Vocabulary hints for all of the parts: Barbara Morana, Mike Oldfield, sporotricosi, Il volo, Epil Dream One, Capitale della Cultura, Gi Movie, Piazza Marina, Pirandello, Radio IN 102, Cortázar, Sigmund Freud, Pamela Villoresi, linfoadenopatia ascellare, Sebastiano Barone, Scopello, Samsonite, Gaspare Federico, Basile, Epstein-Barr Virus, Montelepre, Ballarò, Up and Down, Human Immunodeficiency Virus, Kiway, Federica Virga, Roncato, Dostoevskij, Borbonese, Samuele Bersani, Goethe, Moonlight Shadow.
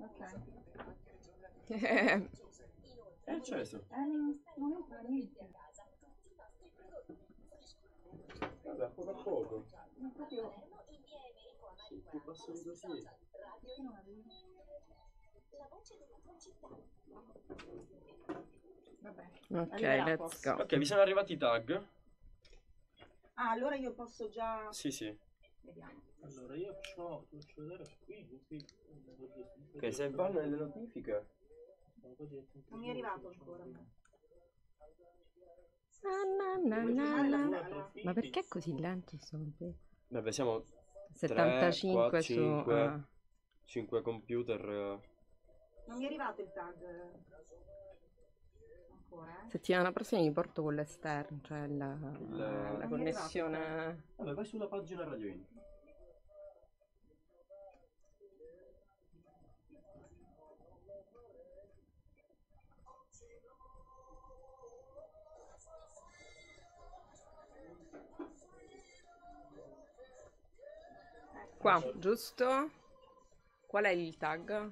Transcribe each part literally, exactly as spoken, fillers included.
Ok. È acceso. Guarda, poco a poco. Più basso di così. Vabbè. Ok, let's go. Ok, mi sono arrivati i tag. Ah, allora io posso già... Sì, sì. Vediamo. Allora io ho... Faccio vedere qui, qui. Ok, se vanno nelle notifiche. Non mi è arrivato ancora. Na, na, na, na, na. Ma perché è così lento? Vabbè, siamo settantacinque tre, quattro, cinque, su... Ah. cinque computer. Non mi è arrivato il tag ancora, eh? Settimana prossima mi porto con l'esterno, cioè la, la... la connessione. Vabbè, vai sulla pagina Radio I N. Qua, giusto? Qual è il tag?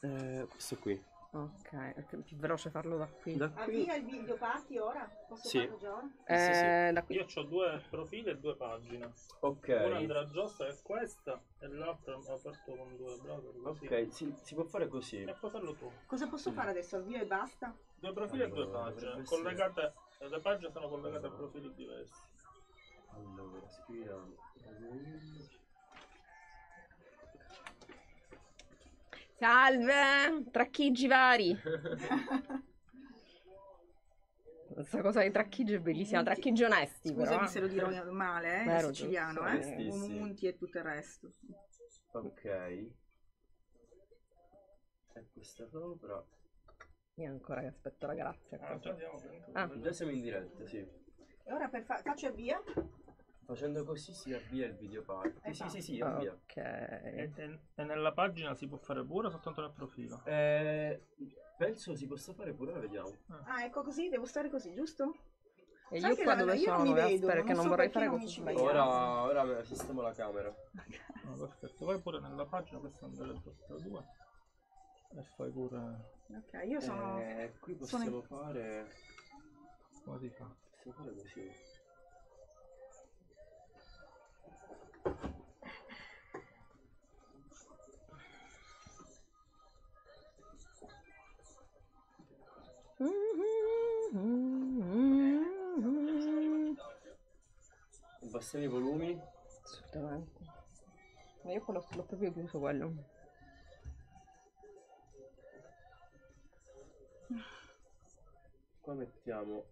Eh, questo qui. Ok, è più veloce farlo da qui. Da qui. Avvia il video party ora? Posso sì. farlo già ora? Eh, sì, sì, sì. Io ho due profili e due pagine. Ok. Una Andrea Giostra è questa e l'altra ho aperto con due browser. Così. Ok, si, si può fare così. E puoi farlo tu. Cosa posso mm. fare adesso? Avvia e basta? Due profili allora, e due pagine. Collegate, le pagine sono collegate allora. a profili diversi. Allora, scriviamo. Salve! Tracchiggi vari! Questa cosa dei tracchiggi è bellissima, Munti. Tracchiggi onesti. Scusami però, se lo dirò male, eh, vero, siciliano, eh? Monti e tutto il resto. Ok. E questa sopra. Io ancora che aspetto la galassia. Ah, già ah. siamo in diretta, sì. E ora per fa faccio avvia? Facendo così si avvia il video party. Eh, sì, sì, sì, sì, avvia. Ok. E, e, e nella pagina si può fare pure o soltanto nel profilo? Eh, penso si possa fare pure, vediamo. Ah, ecco così, devo stare così, giusto? E sai io qua dove sono? Io vedo, perché non, non so vorrei perché fare così. Ora, ora sistemo la camera. No, perfetto, vai pure nella pagina, questa è Andrea due. E fai pure... Ok, io sono... Eh, qui possiamo sono... fare... Come si fa? Possiamo fare così. Abbassiamo i volumi. Assolutamente. Ma io l'ho proprio chiuso quello. Qua mettiamo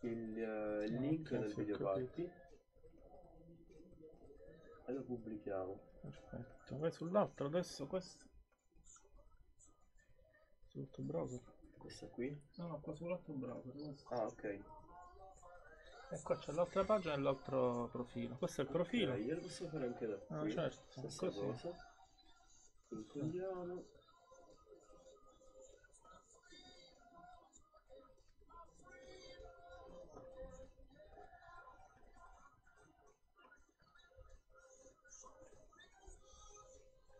il uh, link del video party e lo pubblichiamo. Perfetto. Vai sull'altro adesso, questo sotto browser. Questa qui? No, no, qua sull'altro browser. Ah, ok. E qua c'è l'altra pagina e l'altro profilo. Questo è il profilo. Okay, io lo posso fare anche da qui. Ah, certo. Questa cosa. Inquadriamo.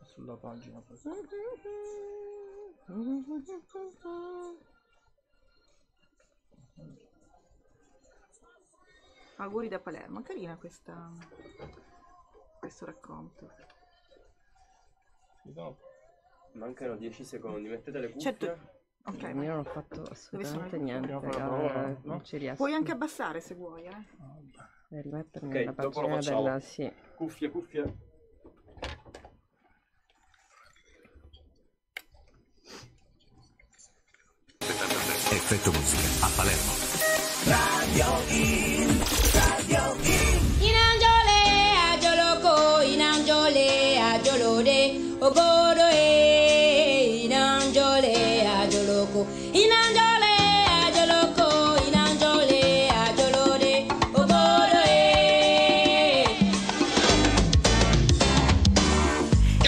Sulla pagina poi. Auguri da Palermo, carina questa, questo racconto. No. Mancano dieci secondi, mettete le cuffie. Certo. Ok, ma io non ho fatto assolutamente niente, eh, non ci riesco. Puoi anche abbassare se vuoi, eh. E rimettermi okay, nella pagina della... Sì. Cuffie, cuffie. Effetto musica a Palermo. Radio In, Radio In. In Angiole, Agioloco, In Angiole, Agiolode, Obodoe, In Angiole, Agioloco, In Angiole, Agioloco, In Angiole, Agiolode, Obodoe.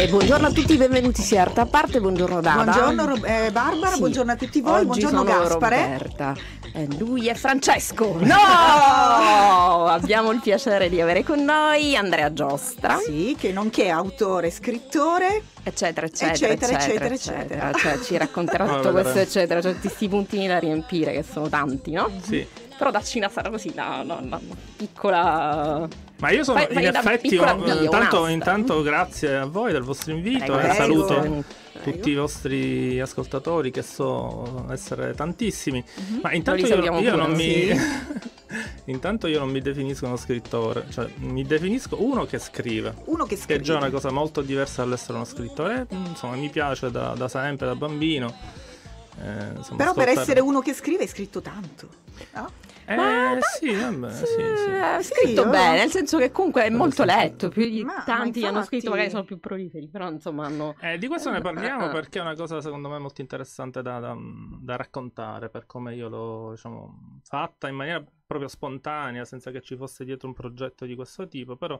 E buongiorno a tutti, benvenuti sia Arte a Parte, buongiorno Dada. Buongiorno Rob- eh, Barbara, sì. Buongiorno a tutti voi, oggi buongiorno Gaspare. Roberta. E lui è Francesco. No! Abbiamo il piacere di avere con noi Andrea Giostra. Sì, che nonché autore, scrittore, eccetera, eccetera, eccetera, eccetera, eccetera, eccetera. eccetera. Cioè, ci racconterà tutto allora. questo, eccetera, cioè, tutti questi puntini da riempire, che sono tanti, no? Sì. Però dacci una sarà così, no, no, no, piccola... Ma io sono, fai, in effetti, io, bio, intanto, intanto grazie a voi del vostro invito, prego, e saluto prego. tutti i vostri ascoltatori, che so essere tantissimi, mm-hmm. ma intanto io, io pure, non sì. mi... Intanto io non mi definisco uno scrittore, cioè mi definisco uno che scrive, uno che scrive, che è già una cosa molto diversa dall'essere uno scrittore, insomma mi piace da, da sempre, da bambino. Eh, insomma, però per essere uno che scrive hai scritto tanto, no? Eh ma, sì, vabbè, sì, sì. È scritto sì, bene, nel senso che comunque è molto letto, più di ma, tanti ma infatti... hanno scritto, magari sono più proliferi, però insomma hanno... Eh, di questo ne parliamo perché è una cosa secondo me molto interessante da, da, da raccontare, per come io l'ho, diciamo, fatta in maniera proprio spontanea, senza che ci fosse dietro un progetto di questo tipo, però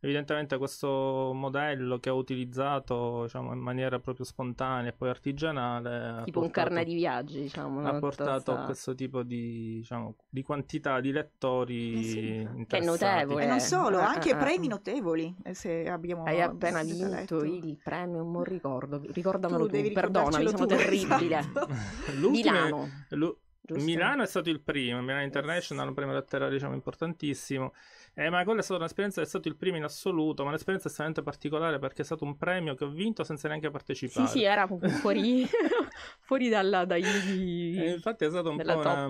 evidentemente questo modello che ho utilizzato, diciamo, in maniera proprio spontanea e poi artigianale, tipo portato, un carnet di viaggi, diciamo, ha portato a questo tipo di, diciamo, di quantità di lettori, eh sì, interessati, è notevole, e non solo, anche ah, premi notevoli, se abbiamo hai appena vinto il premio, non ricordo, ricordamelo tu, tu perdonami, sono terribile, esatto. Milano l'u- Giusto. Milano è stato il primo, Milano International, un premio letterario, diciamo, importantissimo. Eh, ma quella è stata un'esperienza, è stato il primo in assoluto, ma l'esperienza è estremamente particolare perché è stato un premio che ho vinto senza neanche partecipare. Sì, sì, era fuori, fuori dalla, dai... Eh, infatti è stata un po' una,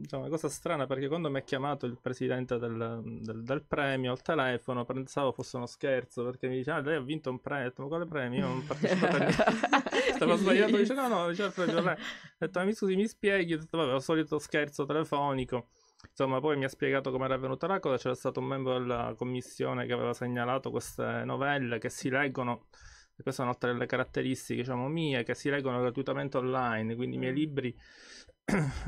diciamo, una cosa strana, perché quando mi ha chiamato il presidente del, del, del premio al telefono pensavo fosse uno scherzo, perché mi diceva, ah, lei ha vinto un premio, ho detto, ma quale premio? Io non partecipato a niente. Stavo sbagliato, dice, no, no, dice, ho detto, ma mi scusi, mi spieghi? Ho detto, vabbè, ho solito scherzo telefonico. Insomma, poi mi ha spiegato come era avvenuta la cosa. C'era stato un membro della commissione che aveva segnalato queste novelle che si leggono, e questa è un'altra delle caratteristiche, diciamo, mie, che si leggono gratuitamente online, quindi mm. i miei libri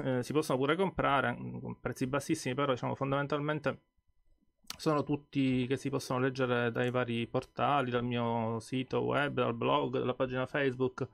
eh, si possono pure comprare con prezzi bassissimi, però, diciamo, fondamentalmente sono tutti che si possono leggere dai vari portali, dal mio sito web, dal blog, dalla pagina Facebook.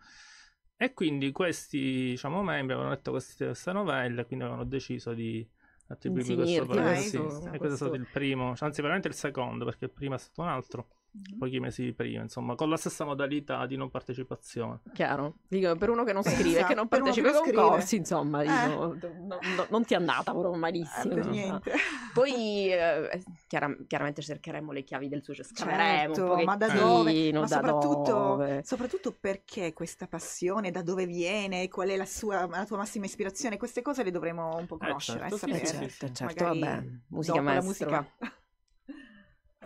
E quindi questi, diciamo, membri avevano letto queste, queste novelle, quindi avevano deciso di attribuirmi questo premio, sì. questo... e questo è stato il primo, anzi veramente il secondo, perché il primo è stato un altro, mm-hmm. pochi mesi prima, insomma, con la stessa modalità di non partecipazione. Chiaro, dico, per uno che non scrive, esatto, che non partecipa ai concorsi, insomma, eh. dico, no, no, non ti è andata proprio malissimo. Eh, niente. Poi eh, chiar- chiaramente cercheremo le chiavi del successo, cercheremo, certo, un ma da dove? Ma da soprattutto, dove? Soprattutto perché questa passione, da dove viene, qual è la, sua, la tua massima ispirazione, queste cose le dovremo un po' conoscere, eh, certo, sapere. Eh, certo, certo, vabbè, musica maestra.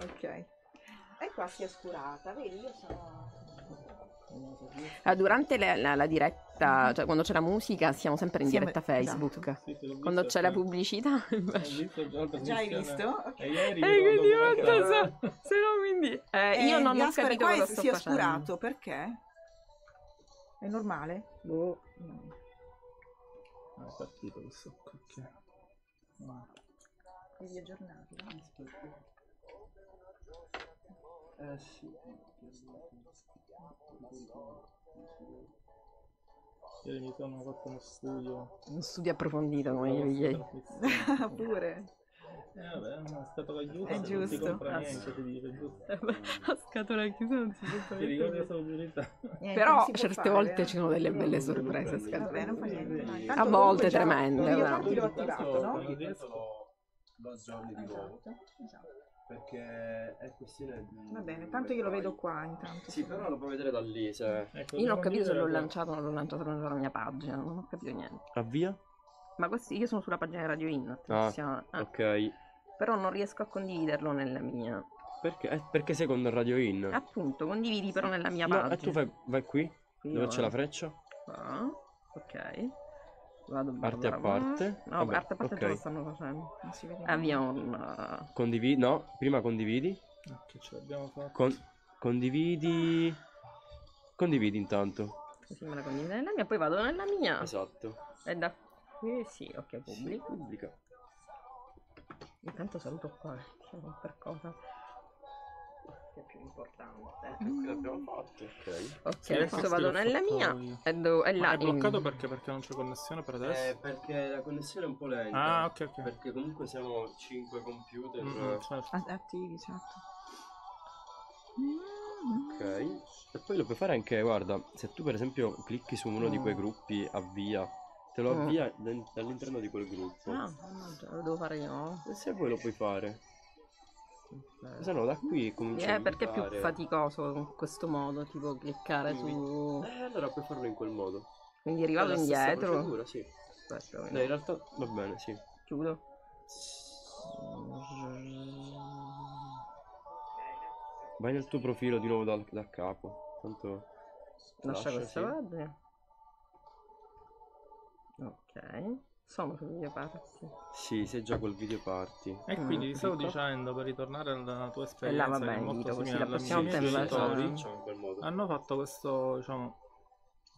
Ok. E qua si è oscurata, vedi, io sono... Ah, durante la, la, la diretta, cioè quando c'è la musica, siamo sempre in siamo... diretta Facebook. Esatto. Sì, visto, quando c'è eh. la pubblicità, invece... Già, già hai visto? Okay. E ieri eh, quindi molto so, se no quindi... Eh, eh, io non ho capito cosa sto si è facendo. Oscurato, perché? È normale? Boh, no. Ah, è partito questo cacchio. Ma... Devi aggiornarlo. Aspetta. Eh sì. Ieri mi sono fatto uno studio. Uno studio approfondito come io ieri. Pure. Eh vabbè, la scatola chiusa è non si compra niente, ti dice, giusto? La scatola chiusa non si compra niente. Però certe volte ci sono delle belle sorprese. A volte tremende. Io l'ho attivato, no? Due giorni di nuovo. Perché è questione di... Va bene, tanto io lo vedo qua intanto. Sì, però lo puoi vedere da lì, cioè. Ecco, io non ho capito se l'ho lanciato o non l'ho lanciato nella mia pagina, non ho capito niente. Avvia? Ma questi, io sono sulla pagina di Radio I N. Ah, ah, ok. Però non riesco a condividerlo nella mia. Perché? Eh, perché sei con Radio I N? Appunto, condividi però nella mia pagina. No, e tu vai, vai qui? Io dove eh. c'è la freccia? Ah, ok. Vado, parte a parte. No, vabbè, parte a parte okay. Te lo stanno facendo. Non si vede. Abbiamo un... Condividi, no, prima condividi. Ah, che ce l'abbiamo fatta. Con... Condividi. Condividi intanto. Così me la condivido nella mia, poi vado nella mia. Esatto. E da qui sì, ok, pubblico. Sì, pubblica. Intanto saluto qua, per cosa. parte più importante. Mm. L'abbiamo fatto. Ok, okay, sì, adesso vado nella mia. Io. È, do... è là. Ma è bloccato in... perché? Perché non c'è connessione per adesso? Eh, perché la connessione è un po' lenta. Ah, ok, ok. Perché comunque siamo cinque computer mm, certo. attivi, certo. Ok. E poi lo puoi fare anche, guarda, se tu per esempio clicchi su uno oh. di quei gruppi avvia, te lo avvia oh. dall'interno di quel gruppo. Ah, lo devo fare io. E se vuoi lo puoi fare. Se no da qui cominciamo eh, perché è più faticoso in questo modo, tipo cliccare quindi, su... Eh, allora puoi farlo in quel modo. Quindi è arrivato indietro? Procedura, sì. Aspetta, no, in realtà va bene, sì. Chiudo. Vai nel tuo profilo di nuovo dal, dal capo. Tanto... Lascia questa pagina. Ok. Sono sul video party. Sì, sei già col video party. E quindi ti mm, stavo dicendo, per ritornare alla tua esperienza, là, vabbè, molto simile alla mia, genitori hanno fatto questo, diciamo,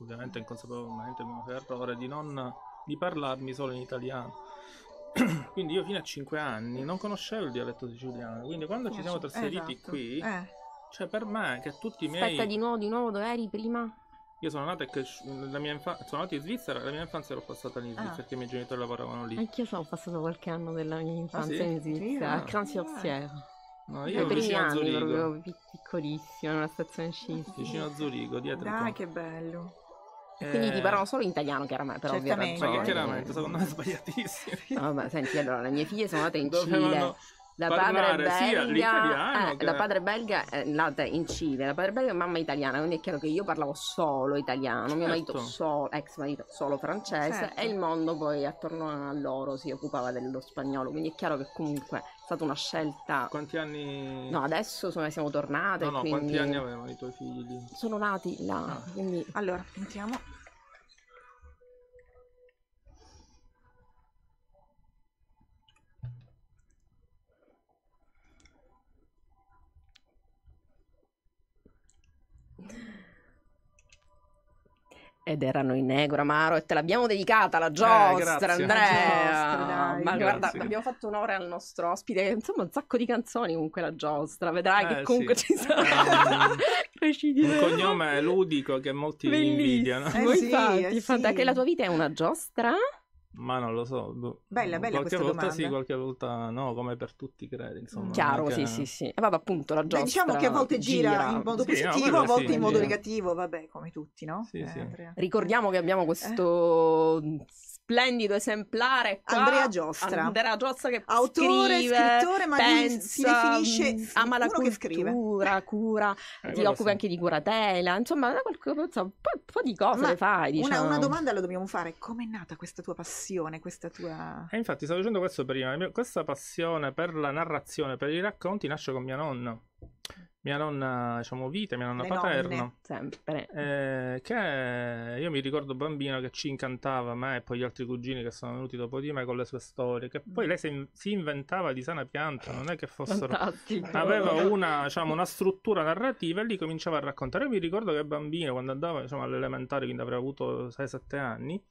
ovviamente inconsapevolmente, mi fa errore di non di parlarmi solo in italiano. Quindi io fino a cinque anni non conoscevo il dialetto siciliano, quindi quando ci siamo trasferiti esatto. qui, eh. cioè per me che tutti i miei... Aspetta, di nuovo, di nuovo, dove eri prima? Io sono nato infa... in Svizzera, la mia infanzia l'ho passata in Svizzera ah. perché i miei genitori lavoravano lì. Anch'io sono passato qualche anno della mia infanzia ah, sì? in Svizzera, a Cranziorsiera. No, io ero vicino a Zurigo. Proprio piccolissimo, nella stazione sciistica. Vicino a Zurigo, dietro. Ah, che bello. E quindi ti parlavo solo in italiano, chiaramente, per ovvie ragioni. Ma che chiaramente, secondo me è sbagliatissimo. No, ma senti, allora, le mie figlie sono nate in Cile. La padre, belga, eh, che... la padre belga è nata in Cile, la padre belga è mamma italiana, quindi è chiaro che io parlavo solo italiano, certo. mio marito solo, ex marito solo francese certo. e il mondo poi attorno a loro si occupava dello spagnolo, quindi è chiaro che comunque è stata una scelta... Quanti anni... No, adesso sono, siamo tornate, no, no, quindi... quanti anni avevano i tuoi figli? Sono nati là, no. quindi... Allora, entriamo... Ed erano in negro amaro e te l'abbiamo dedicata la Giostra, eh, Andrea. Giostra, ma guarda, abbiamo fatto onore al nostro ospite, insomma un sacco di canzoni comunque la Giostra, vedrai eh, che comunque sì. ci sarà. Un cognome ludico che molti Bellissimo. invidiano. Eh, sì, infatti, eh, infatti, sì. Che la tua vita è una Giostra? Ma non lo so. Bella, bella questa domanda. Qualche volta sì, qualche volta no, come per tutti credi, insomma. Chiaro, che... sì, sì, sì. E vabbè, appunto, la Giostra. Beh, diciamo che a volte gira, gira. in modo sì, positivo, no, a volte sì, in modo gira. negativo, vabbè, come tutti, no? Sì, eh, sì. Ricordiamo che abbiamo questo eh. splendido esemplare qua, Andrea Giostra. Andrea Giostra che autore, scrive, scrittore, ma pensa, lui si definisce ama la cultura, cura, eh, si occupa sì. anche di curatela, insomma, qualcosa, un po', un po' di cose ma le fai, diciamo. Una, una domanda la dobbiamo fare, com'è nata questa tua passione? Questa tua... E infatti stavo dicendo questo prima, questa passione per la narrazione, per i racconti nasce con mia nonna, mia nonna diciamo Vita, mia nonna Le paterna, nonne, sempre. Eh, che io mi ricordo bambino che ci incantava, me e poi gli altri cugini che sono venuti dopo di me con le sue storie, che poi lei si, si inventava di sana pianta, non è che fossero... Fantastico. Aveva una, diciamo, una struttura narrativa e lì cominciava a raccontare. Io mi ricordo che bambino, quando andavo diciamo, all'elementare, quindi avrei avuto sei sette anni,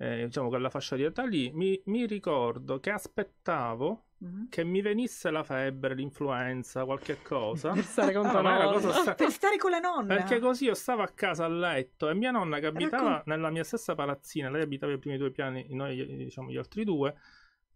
Eh, diciamo quella fascia di età lì, mi, mi ricordo che aspettavo mm-hmm. che mi venisse la febbre, l'influenza, qualche cosa per stare con, ah, la cosa sta... per stare con la nonna, perché così io stavo a casa a letto e mia nonna che abitava Raccom- nella mia stessa palazzina, lei abitava i primi due piani, noi diciamo gli altri due.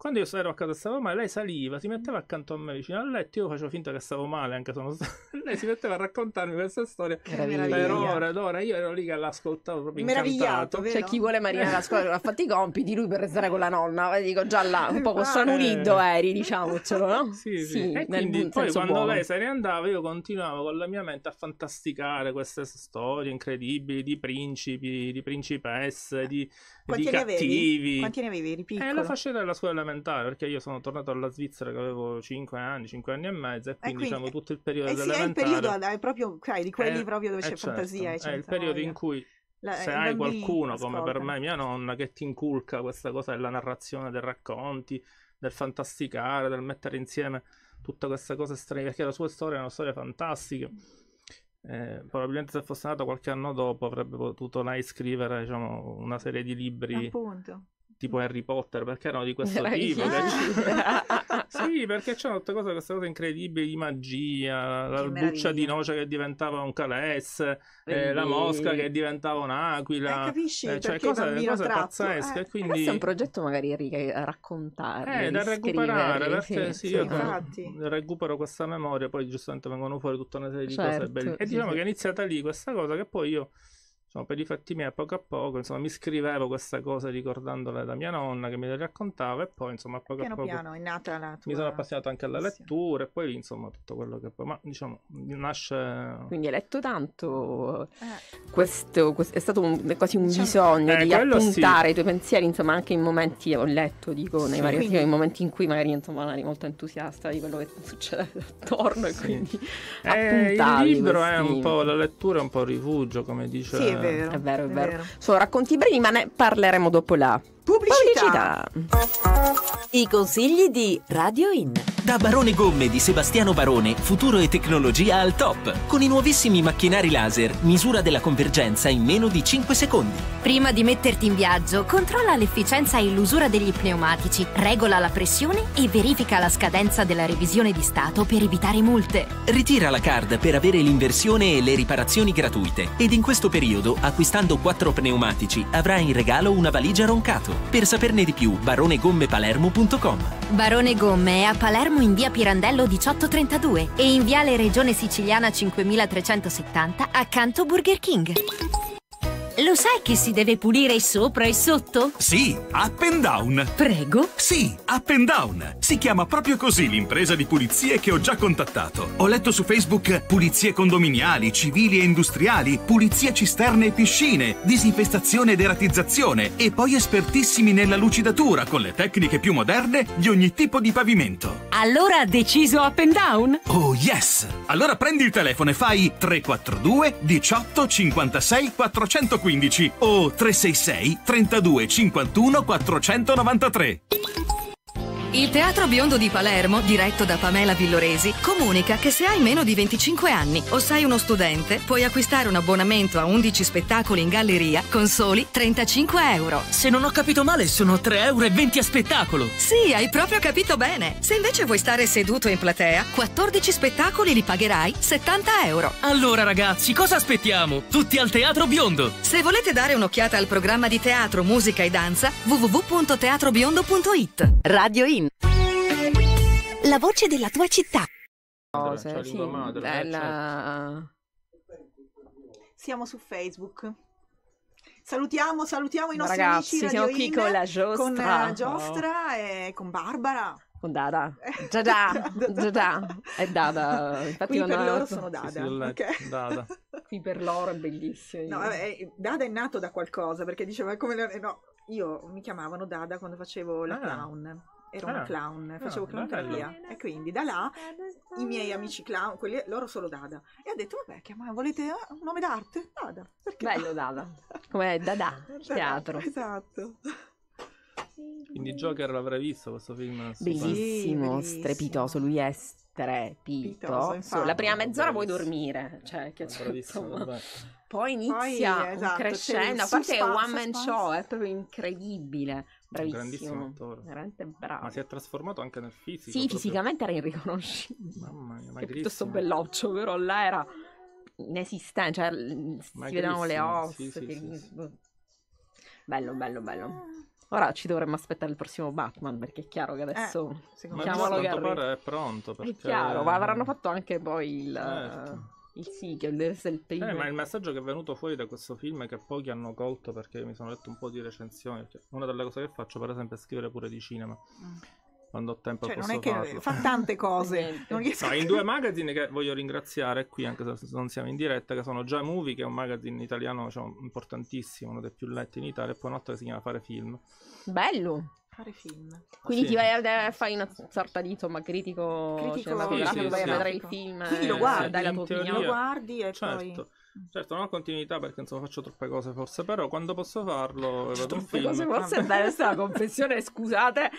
Quando io ero a casa e stavo male, lei saliva, si metteva accanto a me vicino al letto, io facevo finta che stavo male, anche se non stavo... lei si metteva a raccontarmi questa storia per ore ed ore, io ero lì che l'ascoltavo proprio meravigliato, incantato. Cioè chi vuole Marina a scuola non ha fatto i compiti, lui per restare con la nonna, dico già là, un po' con San Unido eri, diciamocelo, no? Sì, sì, sì e quindi poi quando buono. lei se ne andava io continuavo con la mia mente a fantasticare queste storie incredibili di principi, di principesse, di, di cattivi. Quanti ne avevi? Eri piccolo? Eh, la fascia della scuola, perché io sono tornato alla Svizzera che avevo cinque anni, cinque anni e mezzo e quindi, eh, quindi diciamo tutto il periodo eh, dell'elementare. Sì, è il periodo è proprio okay, di quelli è, proprio dove c'è certo, fantasia. È il periodo in cui la, se hai qualcuno ascolta. come per me mia nonna che ti inculca questa cosa della narrazione, dei racconti, del fantasticare, del mettere insieme tutte queste cose strane, perché la sua storia è una storia fantastica. Eh, probabilmente se fosse nato qualche anno dopo avrebbe potuto lei scrivere diciamo, una serie di libri. Appunto. tipo Harry Potter, perché erano di questo tipo. Sì, perché c'erano tutte cose, queste cose incredibili di magia, la buccia di noce che diventava un calesse, eh, la mosca che diventava un'aquila, eh, capisci? Eh, cioè cose, cose pazzesche. Eh, quindi... Questo è un progetto magari da raccontare, eh, da recuperare, perché sì, sì, io recupero questa memoria, poi giustamente vengono fuori tutta una serie di certo, cose belle. E diciamo sì, che è iniziata lì questa cosa che poi io... Insomma, per i fatti miei, poco a poco, insomma, mi scrivevo questa cosa ricordandola da mia nonna che me la raccontava, e poi, insomma, poco piano a poco piano è nata la tua... mi sono appassionato anche alla lettura e poi, insomma, tutto quello che poi, ma diciamo, nasce... Quindi hai letto tanto, eh. questo, questo è stato un, è quasi un cioè, bisogno eh, di appuntare sì. i tuoi pensieri, insomma, anche in momenti, ho letto, dico, nei sì, vari quindi... in momenti in cui magari, insomma, eri molto entusiasta di quello che succede attorno e sì. quindi eh, appuntavi. Il libro questi... è un po', la lettura è un po' il rifugio, come dice... Sì, è vero, è vero, è vero. vero. Sono racconti brevi, ma ne parleremo dopo la pubblicità. pubblicità. I consigli di Radio I N. Da Barone Gomme di Sebastiano Barone, futuro e tecnologia al top. Con i nuovissimi macchinari laser, misura della convergenza in meno di cinque secondi. Prima di metterti in viaggio, controlla l'efficienza e l'usura degli pneumatici, regola la pressione e verifica la scadenza della revisione di stato per evitare multe. Ritira la card per avere l'inversione e le riparazioni gratuite. Ed in questo periodo, acquistando quattro pneumatici, avrai in regalo una valigia Roncato. Per saperne di più, barone gomme palermo punto com. Barone Gomme è a Palermo in via Pirandello diciotto trentadue e in viale Regione Siciliana cinquemilatrecentosettanta accanto Burger King. Lo sai che si deve pulire sopra e sotto? Sì, Up and Down. Prego? Sì, Up and Down. Si chiama proprio così l'impresa di pulizie che ho già contattato. Ho letto su Facebook pulizie condominiali, civili e industriali, pulizie cisterne e piscine, disinfestazione ed eratizzazione e poi espertissimi nella lucidatura con le tecniche più moderne di ogni tipo di pavimento. Allora ha deciso Up and Down? Oh yes! Allora prendi il telefono e fai trecentoquarantadue diciotto cinquantasei quattrocentoquindici o trecentosessantasei trentadue cinquantuno quattrocentonovantatré. Il Teatro Biondo di Palermo, diretto da Pamela Villoresi, comunica che se hai meno di venticinque anni o sei uno studente, puoi acquistare un abbonamento a undici spettacoli in galleria con soli trentacinque euro. Se non ho capito male, sono tre euro e venti a spettacolo. Sì, hai proprio capito bene. Se invece vuoi stare seduto in platea, quattordici spettacoli li pagherai settanta euro. Allora ragazzi, cosa aspettiamo? Tutti al Teatro Biondo! Se volete dare un'occhiata al programma di teatro, musica e danza, w w w punto teatrobiondo punto it. Radio I N. La voce della tua città. Oh, cioè, sì, madre, bella. Siamo su Facebook. Salutiamo, salutiamo i nostri ragazzi, amici Radio siamo qui In, con la Giostra, con la Giostra oh. e con Barbara. Con Dada, già già, già già, è Dada. Infatti qui per nato. loro sono Dada. Sì, sì, okay. Dada. Qui per loro è bellissimo. No, vabbè, Dada è nato da qualcosa, perché diceva come... Le... No, io mi chiamavano Dada quando facevo la ah. clown. Ero ah, una clown, facevo no, clownteria e quindi da là i miei amici clown, quelli, loro solo Dada. E ho detto, vabbè, chiama, volete un nome d'arte? Dada. Perché bello no? Dada, come Dada, teatro. Esatto. Quindi Joker l'avrei visto questo film? Bellissimo, sì, strepitoso, lui è strepitoso. Pitoso, la prima mezz'ora vuoi dormire, cioè che c'è insomma... Poi inizia Poi, esatto, un crescendo, a parte che è un one man show, è proprio incredibile. Bravissimo, un attore. Veramente bravo. Ma si è trasformato anche nel fisico. Sì, proprio. Fisicamente era irriconoscibile. Mamma mia, è piuttosto belloccio, però là era inesistente, cioè si vedevano le ossa. Sì, sì, che... sì, sì. Bello, bello, bello. Ora ci dovremmo aspettare il prossimo Batman, perché è chiaro che adesso eh, ma Gary. Pare è pronto. Perché... È chiaro, ma avranno fatto anche poi il... Certo. Il sì, che deve essere il primo. Eh, ma il messaggio che è venuto fuori da questo film è che pochi hanno colto, perché mi sono letto un po' di recensioni. Una delle cose che faccio, per esempio, è scrivere pure di cinema. Mm. Quando ho tempo cioè, posso non è farlo. Che fa tante cose. non riesco... no, in due magazine che voglio ringraziare qui, anche se non siamo in diretta, che sono Gi Movie, che è un magazine italiano cioè, importantissimo, uno dei più letti in Italia, e poi un altro che si chiama Fare Film. Bello! Fare film. Quindi sì. ti vai a vedere, fai una sorta di insomma critico, critico cinematografico, sì, sì, vai sì, a vedere sì. il film. Quindi lo guardi, eh, dai la tua opinione. Lo guardi e certo. poi... Certo, non ho continuità perché insomma faccio troppe cose forse, però quando posso farlo vado un film. Cose forse è bella questa confessione, scusate,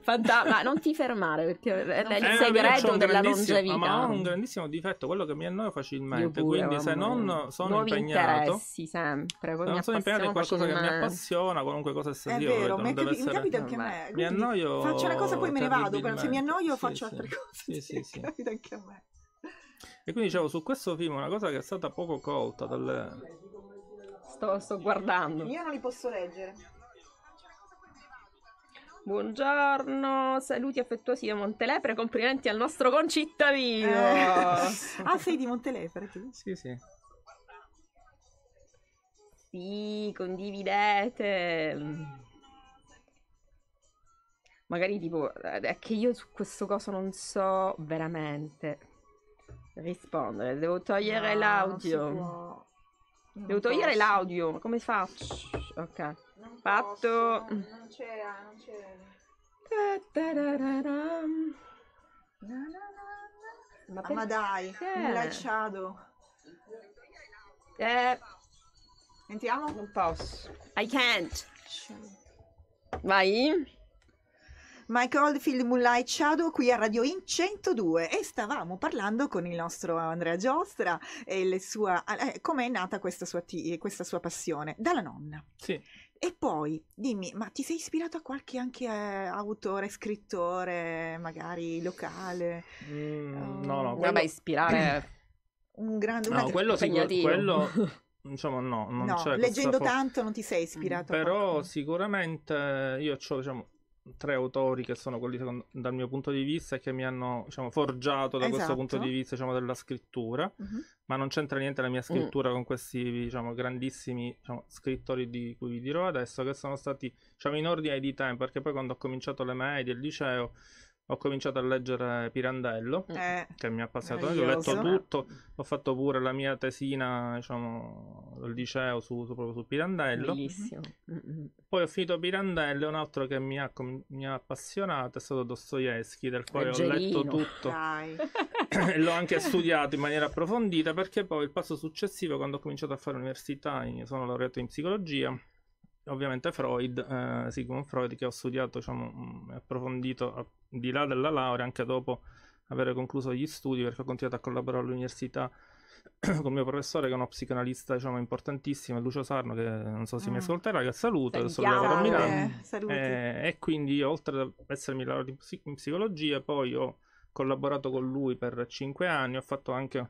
fanta- ma non ti fermare perché è il eh, segreto della longevità. Ma ho un grandissimo difetto, quello che mi annoio facilmente, pure, quindi se non sono nuovi impegnato, interessi sempre, se non sono impegnato in qualcosa che mi appassiona, qualunque cosa sia è io, vero, vedo, mi, capi- essere... mi capita anche a me, mi annoio, faccio una cosa poi me ne vado, se mi annoio sì, faccio sì, altre cose, sì, sì, sì. Capita anche a me. E quindi dicevo su questo film una cosa che è stata poco colta dalle... sto, sto guardando. Io non li posso leggere. Buongiorno, saluti affettuosi da Montelepre, complimenti al nostro concittadino. Eh. Ah, sei di Montelepre tu? Sì, sì. Sì, condividete. Magari tipo, è che io su questo coso non so veramente rispondere, devo togliere no, l'audio devo togliere posso. l'audio, ma come faccio? Ok, non fatto posso. non c'era non c'era ma, ah, ma dai Moonlight Shadow eh. entriamo? Non posso, I can't. Vai Mike Oldfield, Moonlight Shadow, qui a Radio I N centodue, e stavamo parlando con il nostro Andrea Giostra e le sua eh, come è nata questa sua, t- questa sua passione dalla nonna. Sì. E poi dimmi, ma ti sei ispirato a qualche anche eh, autore, scrittore, magari locale? Mm, um, no, no, quello... vabbè, ispirare un grande no, quello impegnativo. Quello diciamo no, non no, c'è leggendo questa... tanto non ti sei ispirato. Mm, a però qualcosa. Sicuramente io c'ho diciamo tre autori che sono quelli secondo, dal mio punto di vista e che mi hanno diciamo, forgiato da esatto. questo punto di vista diciamo, della scrittura, mm-hmm. ma non c'entra niente la mia scrittura mm. con questi diciamo, grandissimi diciamo, scrittori di cui vi dirò adesso, che sono stati diciamo, in ordine di tempo, perché poi quando ho cominciato le medie, il liceo, ho cominciato a leggere Pirandello, eh, che mi ha passato, ho letto tutto, ho fatto pure la mia tesina diciamo al liceo su, su, proprio su Pirandello. Bellissimo. Poi ho finito Pirandello e un altro che mi ha, mi ha appassionato è stato Dostoevskij, del quale Leggerino. ho letto tutto e l'ho anche studiato in maniera approfondita, perché poi il passo successivo, quando ho cominciato a fare università, sono laureato in psicologia, ovviamente Freud, eh, Sigmund Freud, che ho studiato, diciamo, approfondito a, di là della laurea, anche dopo aver concluso gli studi, perché ho continuato a collaborare all'università con il mio professore, che è uno psicanalista, diciamo, importantissimo, Lucio Sarno, che non so se mm. mi ascolterà, che saluto, adesso lo vado a Milano. Eh, e quindi io, oltre ad essermi laureato in, psic- in psicologia, poi ho collaborato con lui per cinque anni, ho fatto anche...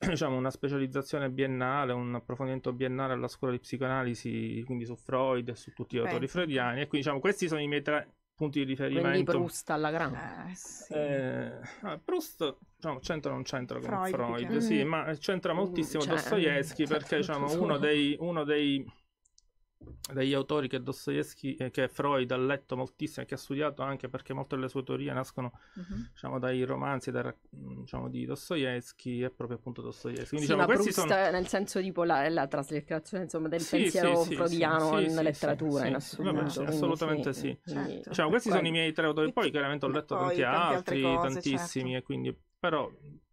diciamo una specializzazione biennale, un approfondimento biennale alla scuola di psicoanalisi, quindi su Freud e su tutti gli autori freudiani, e quindi diciamo questi sono i miei tre punti di riferimento. Quindi Proust alla grande. Eh, sì. eh, ah, Proust diciamo, c'entra o non c'entra con Freud, Freud sì, mm. ma c'entra moltissimo cioè, Dostoevskij, perché diciamo uno dei uno dei degli autori che Dostoevskij eh, che Freud ha letto moltissimo e che ha studiato, anche perché molte delle sue teorie nascono uh-huh. diciamo dai romanzi da, diciamo di Dostoevskij, è proprio appunto Dostoevskij, quindi sì, diciamo questi Proust sono nel senso tipo la, la trasletterazione insomma del sì, pensiero sì, freudiano sì, in sì, letteratura sì, in assoluto vabbè, sì, assolutamente sì, sì. Certo. Diciamo questi poi, sono i miei tre autori, poi chiaramente ho letto tanti altri cose, tantissimi certo. e quindi però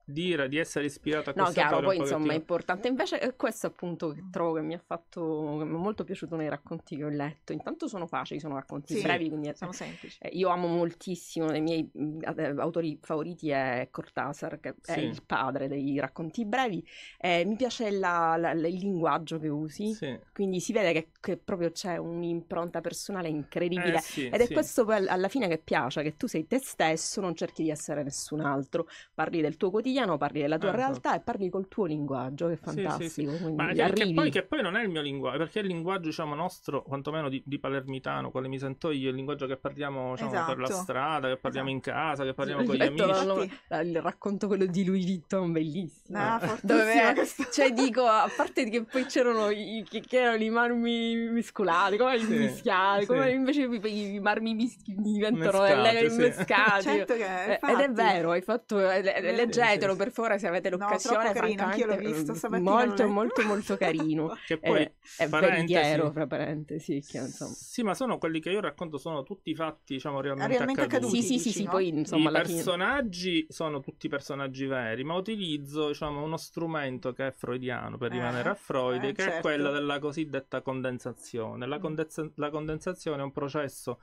dire di essere ispirato a questo. No, chiaro, poi insomma è importante. Invece questo appunto che trovo che mi ha fatto, che mi è molto piaciuto nei racconti che ho letto. Intanto sono facili, sono racconti sì, brevi, quindi sono eh, semplici. Io amo moltissimo, uno dei miei eh, autori favoriti è Cortázar, che sì. è il padre dei racconti brevi. Eh, mi piace la, la, la, il linguaggio che usi, sì. quindi si vede che, che proprio c'è un'impronta personale incredibile. Eh, sì, Ed è sì. questo poi alla fine che piace, che tu sei te stesso, non cerchi di essere nessun altro, parli del tuo quotidiano, parli della tua ah, realtà certo. e parli col tuo linguaggio, che è fantastico. Sì, sì, sì. Ma che, che, poi, che poi non è il mio linguaggio, perché il linguaggio diciamo nostro, quantomeno di, di palermitano, quale mi sento io, il linguaggio che parliamo diciamo, esatto. per la strada, che parliamo esatto. in casa, che parliamo sì, con gli amici. Lo, il racconto quello di Louis Vuitton, bellissimo. Ah, dove cioè dico, a parte che poi c'erano i, che, che erano i marmi miscolati, come sì, mischiati, sì. come invece i, i marmi mischi diventano mescati, le, sì. mescati. Certo che, ed è vero, hai fatto, è, è leggero. guardatelo per favore se avete l'occasione. No, troppo carino, anch'io l'ho visto stamattina. Molto, molto, molto carino. Che poi, è, è veritiero, fra parentesi. Che, insomma. Sì, ma sono quelli che io racconto, sono tutti fatti, diciamo, realmente, realmente accaduti. accaduti. Sì, sì, sì, no? Poi insomma... I personaggi fine... sono tutti personaggi veri, ma utilizzo, diciamo, uno strumento che è freudiano, per eh, rimanere a Freud, eh, che certo. è quello della cosiddetta condensazione. La, condensa- la condensazione è un processo...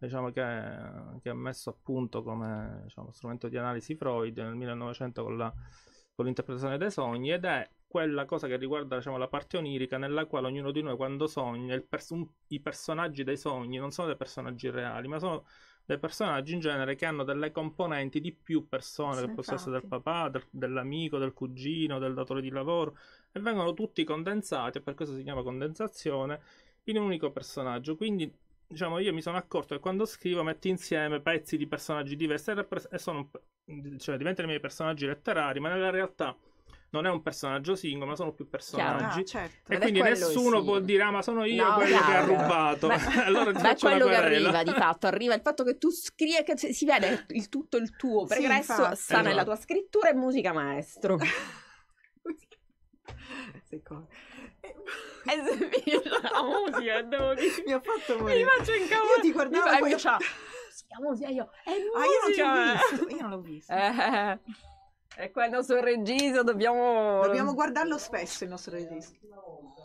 diciamo che ha messo a punto come, diciamo, strumento di analisi Freud nel millenovecento con, la, con l'interpretazione dei sogni, ed è quella cosa che riguarda, diciamo, la parte onirica, nella quale ognuno di noi quando sogna il pers- un, i personaggi dei sogni non sono dei personaggi reali, ma sono dei personaggi in genere che hanno delle componenti di più persone, sì, del possesso del papà, del, dell'amico, del cugino, del datore di lavoro, e vengono tutti condensati, e per questo si chiama condensazione, in un unico personaggio. Quindi, diciamo, io mi sono accorto che quando scrivo metto insieme pezzi di personaggi diversi e sono, cioè, diventano i miei personaggi letterari, ma nella realtà non è un personaggio singolo, ma sono più personaggi. Chiaro, certo. E ma quindi nessuno sì. può dire, ah, ma sono io no, quello chiaro. che ha rubato. Ma allora è quello che arriva, di fatto, arriva il fatto che tu scrivi, che si vede il tutto il tuo pregresso, sì, sta esatto. nella tua scrittura e musica maestro. Secondo la musica devo dire. Mi ha fatto morire. Mi faccio incavolare. Io ti guardavo e poi ciao. Musica io. È musica. Ah, io, non io non l'ho visto. Eh, e quel nostro regista dobbiamo dobbiamo guardarlo spesso il nostro regista.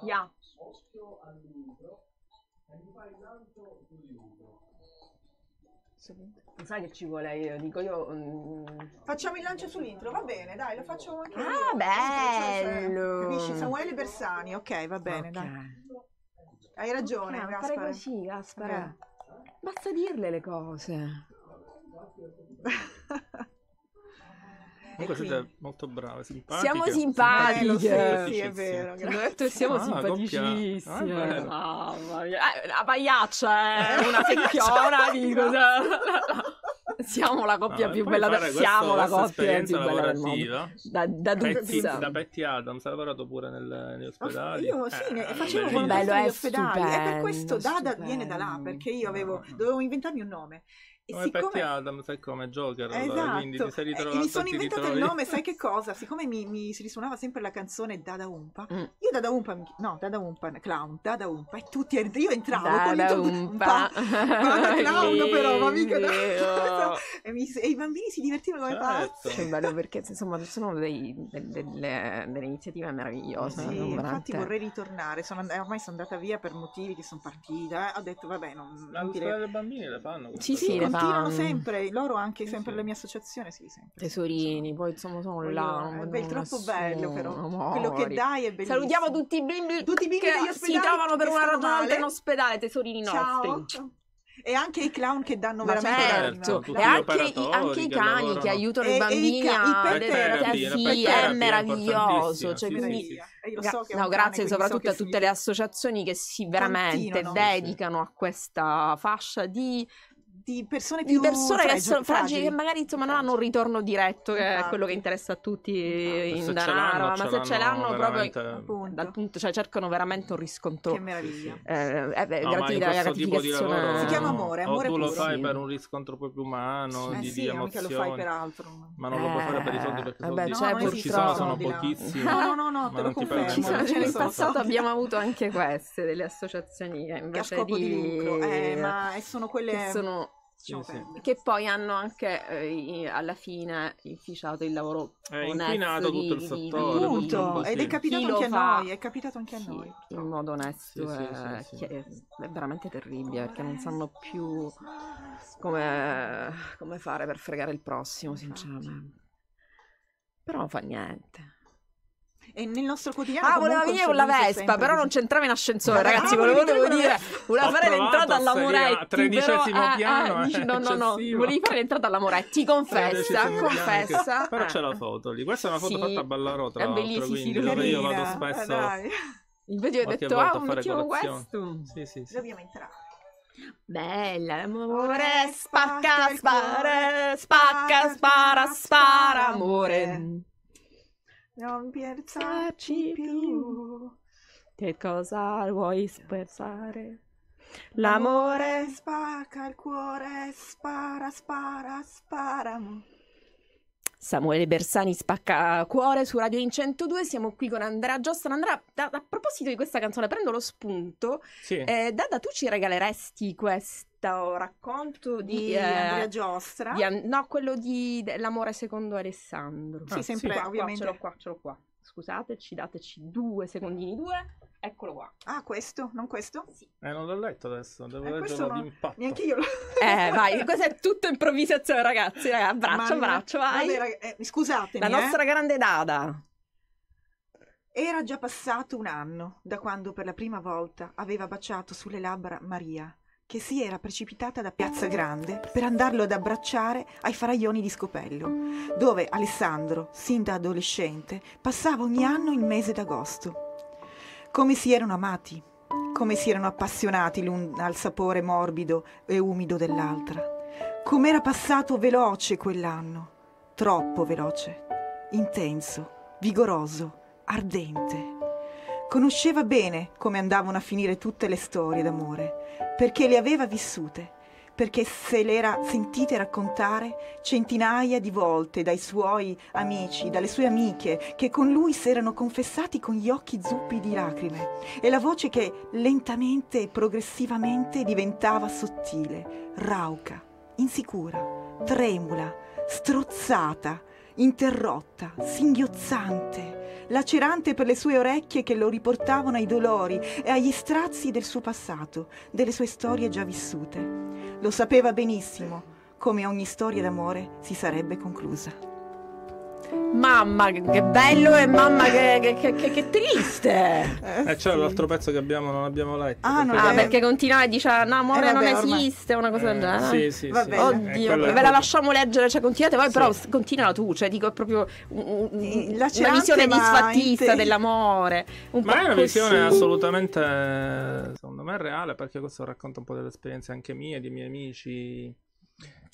Yeah. Non sai che ci vuole, io dico io mh... facciamo il lancio sull'intro, va bene, dai, lo faccio anche io. Ah, bello, capisci? Samuele Bersani, ok, va bene, okay. Dai, hai ragione, okay, Gaspare, fare così, Gaspare, okay. Basta dirle le cose. Comunque siete molto brave, simpatiche. Siamo simpatiche. Eh, sì, sì, è vero. Che siamo ah, simpaticissime. Ah, ah, mamma mia. Eh, una pagliaccia, eh. Una secchiona, dico. Siamo la coppia ah, più bella del mondo. Siamo la coppia più bella del mondo. Da, da Duzza. Da, da Betty Adams, ha lavorato pure nel, negli ospedali. Oh, io sì, eh, ne, facevo con gli ospedali. E per questo Dada stupendo. Viene da là, perché io avevo, dovevo inventarmi un nome. E come siccome... Patty Adams è come Joker, esatto. allora, quindi ti sei ritrovato, eh, mi sono inventato il nome, sai che cosa? Siccome mi, mi si risuonava sempre la canzone Dada Umpa, mm. io Dada Umpa, no, Dada Umpa, clown, Dada Umpa, e tutti, io entravo Dada con il Umpa, Dada clown però, ma mica da... e, mi, e i bambini si divertivano come pazzi. Certo. Cioè, bello perché, insomma, sono dei, delle, delle, delle iniziative meravigliose. Sì, infatti vorrei ritornare, sono, ormai sono andata via per motivi che sono partita, eh. ho detto vabbè, non... La scuola dei bambini le fanno? Sì, sì, le continuano sempre, loro anche sempre sì. la mia associazione, sì, sempre. Tesorini, poi insomma sono poi là. È bel, troppo nessuno, bello però, amori. Quello che dai è bellissimo. Salutiamo tutti i bimbi, tutti i bimbi che si trovano per una ragione in ospedale, tesorini nostri. Ciao. E anche i clown che danno ma veramente certo. E anche, anche i cani che, che aiutano e, i bambini a ca- terapia, sì, è meraviglioso, è cioè, sì, quindi... sì, sì. Io so che no, grazie soprattutto so a tutte le associazioni che si veramente dedicano a questa fascia di di persone più di persone fragili, che sono fragili, che magari insomma non hanno un ritorno diretto, che esatto. è quello che interessa a tutti no, in denaro, ma se ce l'hanno veramente... proprio dal punto, cioè cercano veramente un riscontro. Che meraviglia. Eh, è, è no, gratita, è gratificazione. Lavoro, si chiama amore, amore o tu puro. Lo fai sì. per un riscontro proprio umano, eh, di, sì, di emozioni. Lo fai per altro. Ma non eh, lo puoi fare per i soldi, perché vabbè, soldi cioè, no, ci sono, sono pochissimi. No, no, no, te lo confermo. In passato abbiamo avuto anche queste, delle associazioni che a scopo di lucro, ma sono quelle che sono Sì, sì. che poi hanno anche eh, alla fine inficiato il lavoro è inquinato tutto il settore di, di, ed è capitato anche fa... a noi è capitato anche a sì, noi in modo onesto sì, è, sì, sì, è, sì. è veramente terribile perché non sanno più come, come fare per fregare il prossimo sinceramente, però non fa niente. E nel nostro quotidiano ah voleva venire con la Vespa però non c'entrava in ascensore, ragazzi, volevo dire voleva fare l'entrata alla Moretti, tredicesimo piano, no no no volevi fare l'entrata alla Moretti, confessa confessa però c'è la foto lì, questa è una foto fatta a Ballarò tra l'altro, quindi dove io vado spesso, invece ho detto ah mettiamo questo, dobbiamo entrare. Bella, amore, spacca spara spacca spara spara amore, non pensarci più, che cosa vuoi spezzare? L'amore spacca il cuore, spara, spara, spara. Samuele Bersani spacca cuore su Radio IN centodue, siamo qui con Andrea Giostra. Andrea, da, a proposito di questa canzone, prendo lo spunto. Sì. Eh, Dada, tu ci regaleresti questo racconto di, di Andrea eh, Giostra? Di an- no, quello di L'amore secondo Alessandro. Sì, ah, sempre, sì, qua, ovviamente. Qua, ce l'ho qua, ce l'ho qua. Scusateci, dateci due secondini, due. Eccolo qua. Ah, questo? Non questo? Sì. Eh, non l'ho letto adesso, devo eh, leggerlo non... d'impatto. Neanche io l'ho Eh, vai, questa è tutta improvvisazione, ragazzi. Abbraccio, abbraccio, vai. Vabbè, rag... eh, scusatemi, La eh. nostra grande Dada. Era già passato un anno da quando per la prima volta aveva baciato sulle labbra Maria, che si era precipitata da Piazza Grande per andarlo ad abbracciare ai Faraglioni di Scopello, dove Alessandro, sin da adolescente, passava ogni anno il mese d'agosto. Come si erano amati, come si erano appassionati l'un al sapore morbido e umido dell'altra. Com'era passato veloce quell'anno, troppo veloce, intenso, vigoroso, ardente. Conosceva bene come andavano a finire tutte le storie d'amore, perché le aveva vissute, perché se le era sentite raccontare centinaia di volte dai suoi amici, dalle sue amiche, che con lui si erano confessati con gli occhi zuppi di lacrime e la voce che lentamente e progressivamente diventava sottile, rauca, insicura, tremula, strozzata, interrotta, singhiozzante, lacerante per le sue orecchie che lo riportavano ai dolori e agli strazi del suo passato, delle sue storie già vissute. Lo sapeva benissimo come ogni storia d'amore si sarebbe conclusa. Mamma che bello e mamma che, che, che, che triste. Eh, eh sì. C'è l'altro pezzo che abbiamo, non abbiamo letto. Ah, perché, ah, è... perché continua e dice no, amore eh, vabbè, non ormai... esiste, una cosa del eh, genere. Sì, sì, sì. Oddio, eh, ve la lasciamo leggere, cioè continuate voi, sì. Però continua tu, cioè dico è proprio un, un, la una visione disfattista te... dell'amore. Un ma è una visione così assolutamente, secondo me, reale, perché questo racconta un po' delle esperienze anche mie, dei miei amici.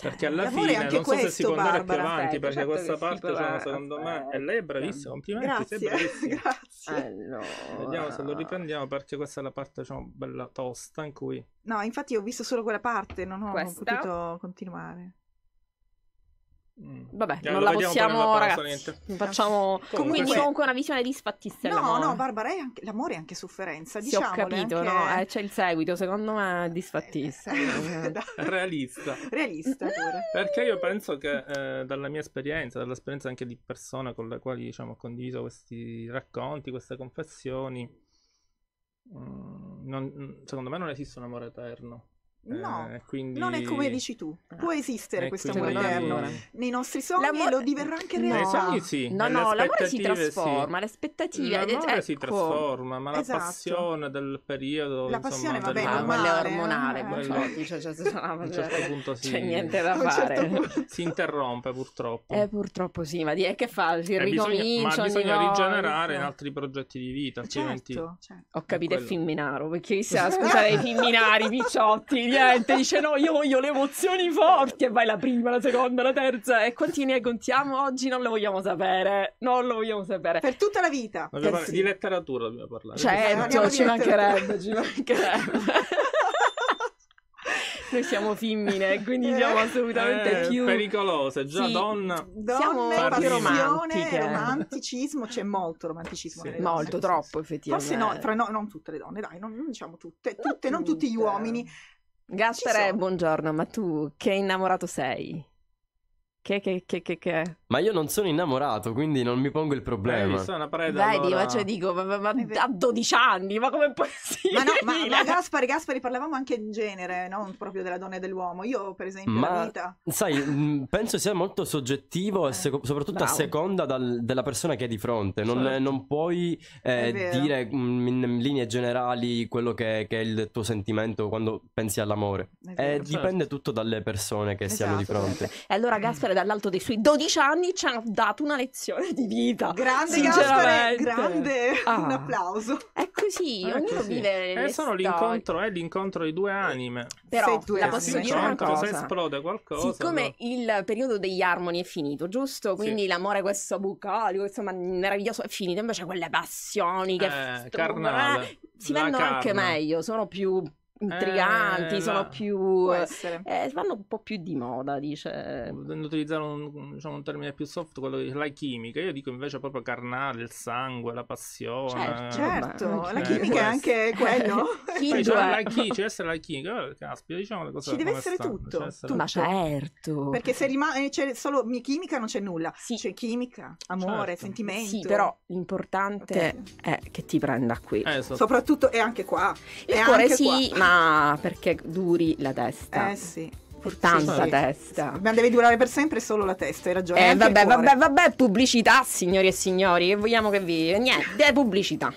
Perché alla fine anche non so questo, se si può andare più avanti, perché certo questa parte cioè, fare, secondo me e lei è bravissima, complimenti, sei bravissima. Grazie. Allora, vediamo se lo riprendiamo, perché questa è la parte diciamo bella tosta in cui no, infatti ho visto solo quella parte, non ho questa? potuto continuare. Vabbè, e non allora la possiamo, ragazzi, facciamo comunque, comunque, comunque una visione disfattista. No, no, Barbara, è anche... l'amore è anche sofferenza, diciamo. Sì, ho capito, anche... no, eh, c'è il seguito, secondo me è disfattista. Realista. Realista pure. Perché io penso che eh, dalla mia esperienza, dall'esperienza anche di persone con le quali diciamo ho condiviso questi racconti, queste confessioni, mh, non, secondo me non esiste un amore eterno. No, eh, quindi... non è come dici tu. Può esistere eh, questo amore eterno quindi... nei nostri sogni e lo diverrà anche realtà. Nei sogni sì. No, no, l'amore si trasforma, sì. Le aspettative. L'amore ecco. si trasforma, ma la esatto. passione del periodo. La passione insomma, va bene, quella ormonale. A un certo punto sì. C'è niente da fare. Certo si interrompe purtroppo. Eh, purtroppo sì, ma è che fa? Si ricomincia. Ma bisogna rigenerare in altri progetti di vita. Ho capito il film Minaro, perché chi sa, scusate, i film Minari, picciotti. Niente, dice no, io voglio le emozioni forti e vai la prima, la seconda, la terza e quanti ne contiamo oggi non lo vogliamo sapere, non lo vogliamo sapere per tutta la vita. Dobbiamo parlare, sì. Di letteratura dobbiamo parlare, certo, ci mancherebbe, ci mancherebbe. Noi siamo femmine, quindi siamo assolutamente eh, più pericolose, già sì. donna siamo più romantiche, romanticismo, c'è molto romanticismo, sì, molto, troppo effettivamente, forse no, fra no, non tutte le donne, dai, non, non diciamo tutte, tutte, tutte, non tutti gli uomini. Gaspare, buongiorno, ma tu che innamorato sei? Che, che, che, che, che? Ma io non sono innamorato, quindi non mi pongo il problema. Eh, sono preda, vedi, allora... ma cioè dico, ma, ma, ma a dodici anni, ma come può essere? Ma no, ma, ma Gaspare, Gaspare, parlavamo anche in genere, non proprio della donna e dell'uomo. Io, per esempio, ma, la vita... sai, penso sia molto soggettivo, eh. seco- soprattutto Bravo. a seconda dal, della persona che è di fronte. Non, certo. non puoi eh, dire in, in linee generali quello che, che è il tuo sentimento quando pensi all'amore. Eh, dipende certo. tutto dalle persone che esatto, siano di fronte. Certo. E allora Gaspare, dall'alto dei suoi dodici anni ci ha dato una lezione di vita. Grande Gaspare, grande, ah. un applauso. È così, è ognuno così. vive le eh, sono l'incontro, è l'incontro di due anime. Però due la anime. posso dire una cosa, se esplode qualcosa. Siccome allora... il periodo degli Harmony è finito, giusto? Quindi sì. l'amore questo bucolico, insomma, meraviglioso è finito, invece quelle passioni che eh, carnale, si vendono anche meglio, sono più intriganti, eh, sono più eh, vanno un po' più di moda, dice. Potendo utilizzare un, diciamo, un termine più soft, quello di la chimica, io dico invece proprio carnale, il sangue, la passione. Certo, certo. Beh, la chimica è anche quello. Cioè, la chi, ci deve essere la chimica, caspita, diciamo le cose. Ci deve essere stanno. tutto, essere tutto. Ma certo. Perché se rimane c'è solo chimica non c'è nulla, sì. C'è chimica, amore, certo. sentimento. Sì, però l'importante okay. è che ti prenda qui. Eh, so. Soprattutto è anche qua. Il è cuore anche sì, qua. Ma ah, perché duri la testa. Eh sì. Tanta sì, testa. Ma deve durare per sempre solo la testa, hai ragione. Eh, vabbè, vabbè, vabbè, pubblicità, signori e signori, che vogliamo che vi... Niente, pubblicità.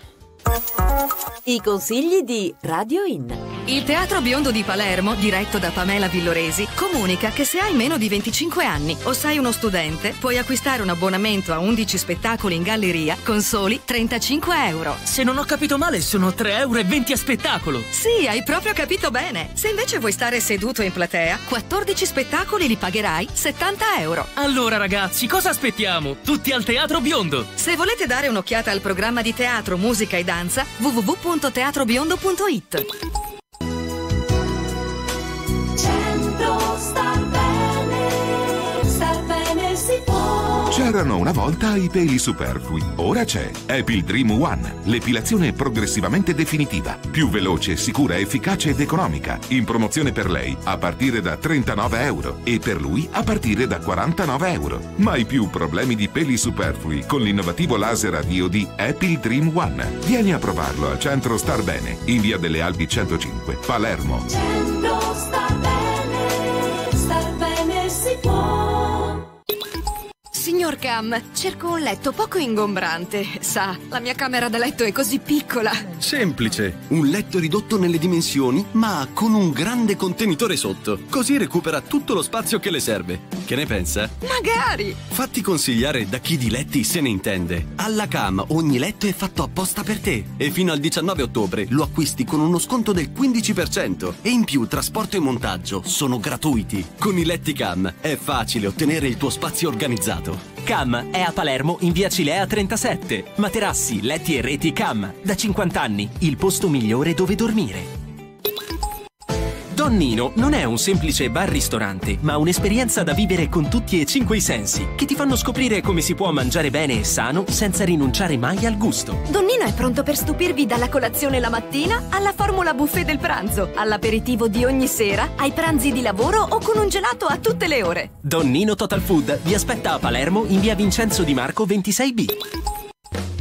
I consigli di Radio In. Il Teatro Biondo di Palermo, diretto da Pamela Villoresi, comunica che se hai meno di venticinque anni o sei uno studente, puoi acquistare un abbonamento a undici spettacoli in galleria con soli trentacinque euro. Se non ho capito male, sono tre e venti euro a spettacolo. Sì, hai proprio capito bene. Se invece vuoi stare seduto in platea, quattordici spettacoli li pagherai settanta euro. Allora ragazzi, cosa aspettiamo? Tutti al Teatro Biondo! Se volete dare un'occhiata al programma di teatro, musica e danza, w w w punto teatrobiondo punto it. C'erano una volta i peli superflui, ora c'è Epil Dream One, l'epilazione progressivamente definitiva, più veloce, sicura, efficace ed economica, in promozione per lei a partire da trentanove euro e per lui a partire da quarantanove euro. Mai più problemi di peli superflui con l'innovativo laser a diodi Epil Dream One. Vieni a provarlo al Centro Star Bene, in via delle Alpi centocinque, Palermo. Centro Star Bene, Star Bene si può. Signor Cam, cerco un letto poco ingombrante. Sa, la mia camera da letto è così piccola. Semplice. Un letto ridotto nelle dimensioni, ma con un grande contenitore sotto. Così recupera tutto lo spazio che le serve. Che ne pensa? Magari! Fatti consigliare da chi di letti se ne intende. Alla Cam ogni letto è fatto apposta per te. E fino al diciannove ottobre lo acquisti con uno sconto del quindici per cento. E in più trasporto e montaggio sono gratuiti. Con i letti Cam è facile ottenere il tuo spazio organizzato. Cam è a Palermo in via Cilea trentasette. Materassi, letti e reti Cam. Da cinquanta anni, il posto migliore dove dormire. Donnino non è un semplice bar-ristorante, ma un'esperienza da vivere con tutti e cinque i sensi, che ti fanno scoprire come si può mangiare bene e sano senza rinunciare mai al gusto. Donnino è pronto per stupirvi dalla colazione la mattina alla formula buffet del pranzo, all'aperitivo di ogni sera, ai pranzi di lavoro o con un gelato a tutte le ore. Donnino Total Food vi aspetta a Palermo in via Vincenzo Di Marco ventisei B.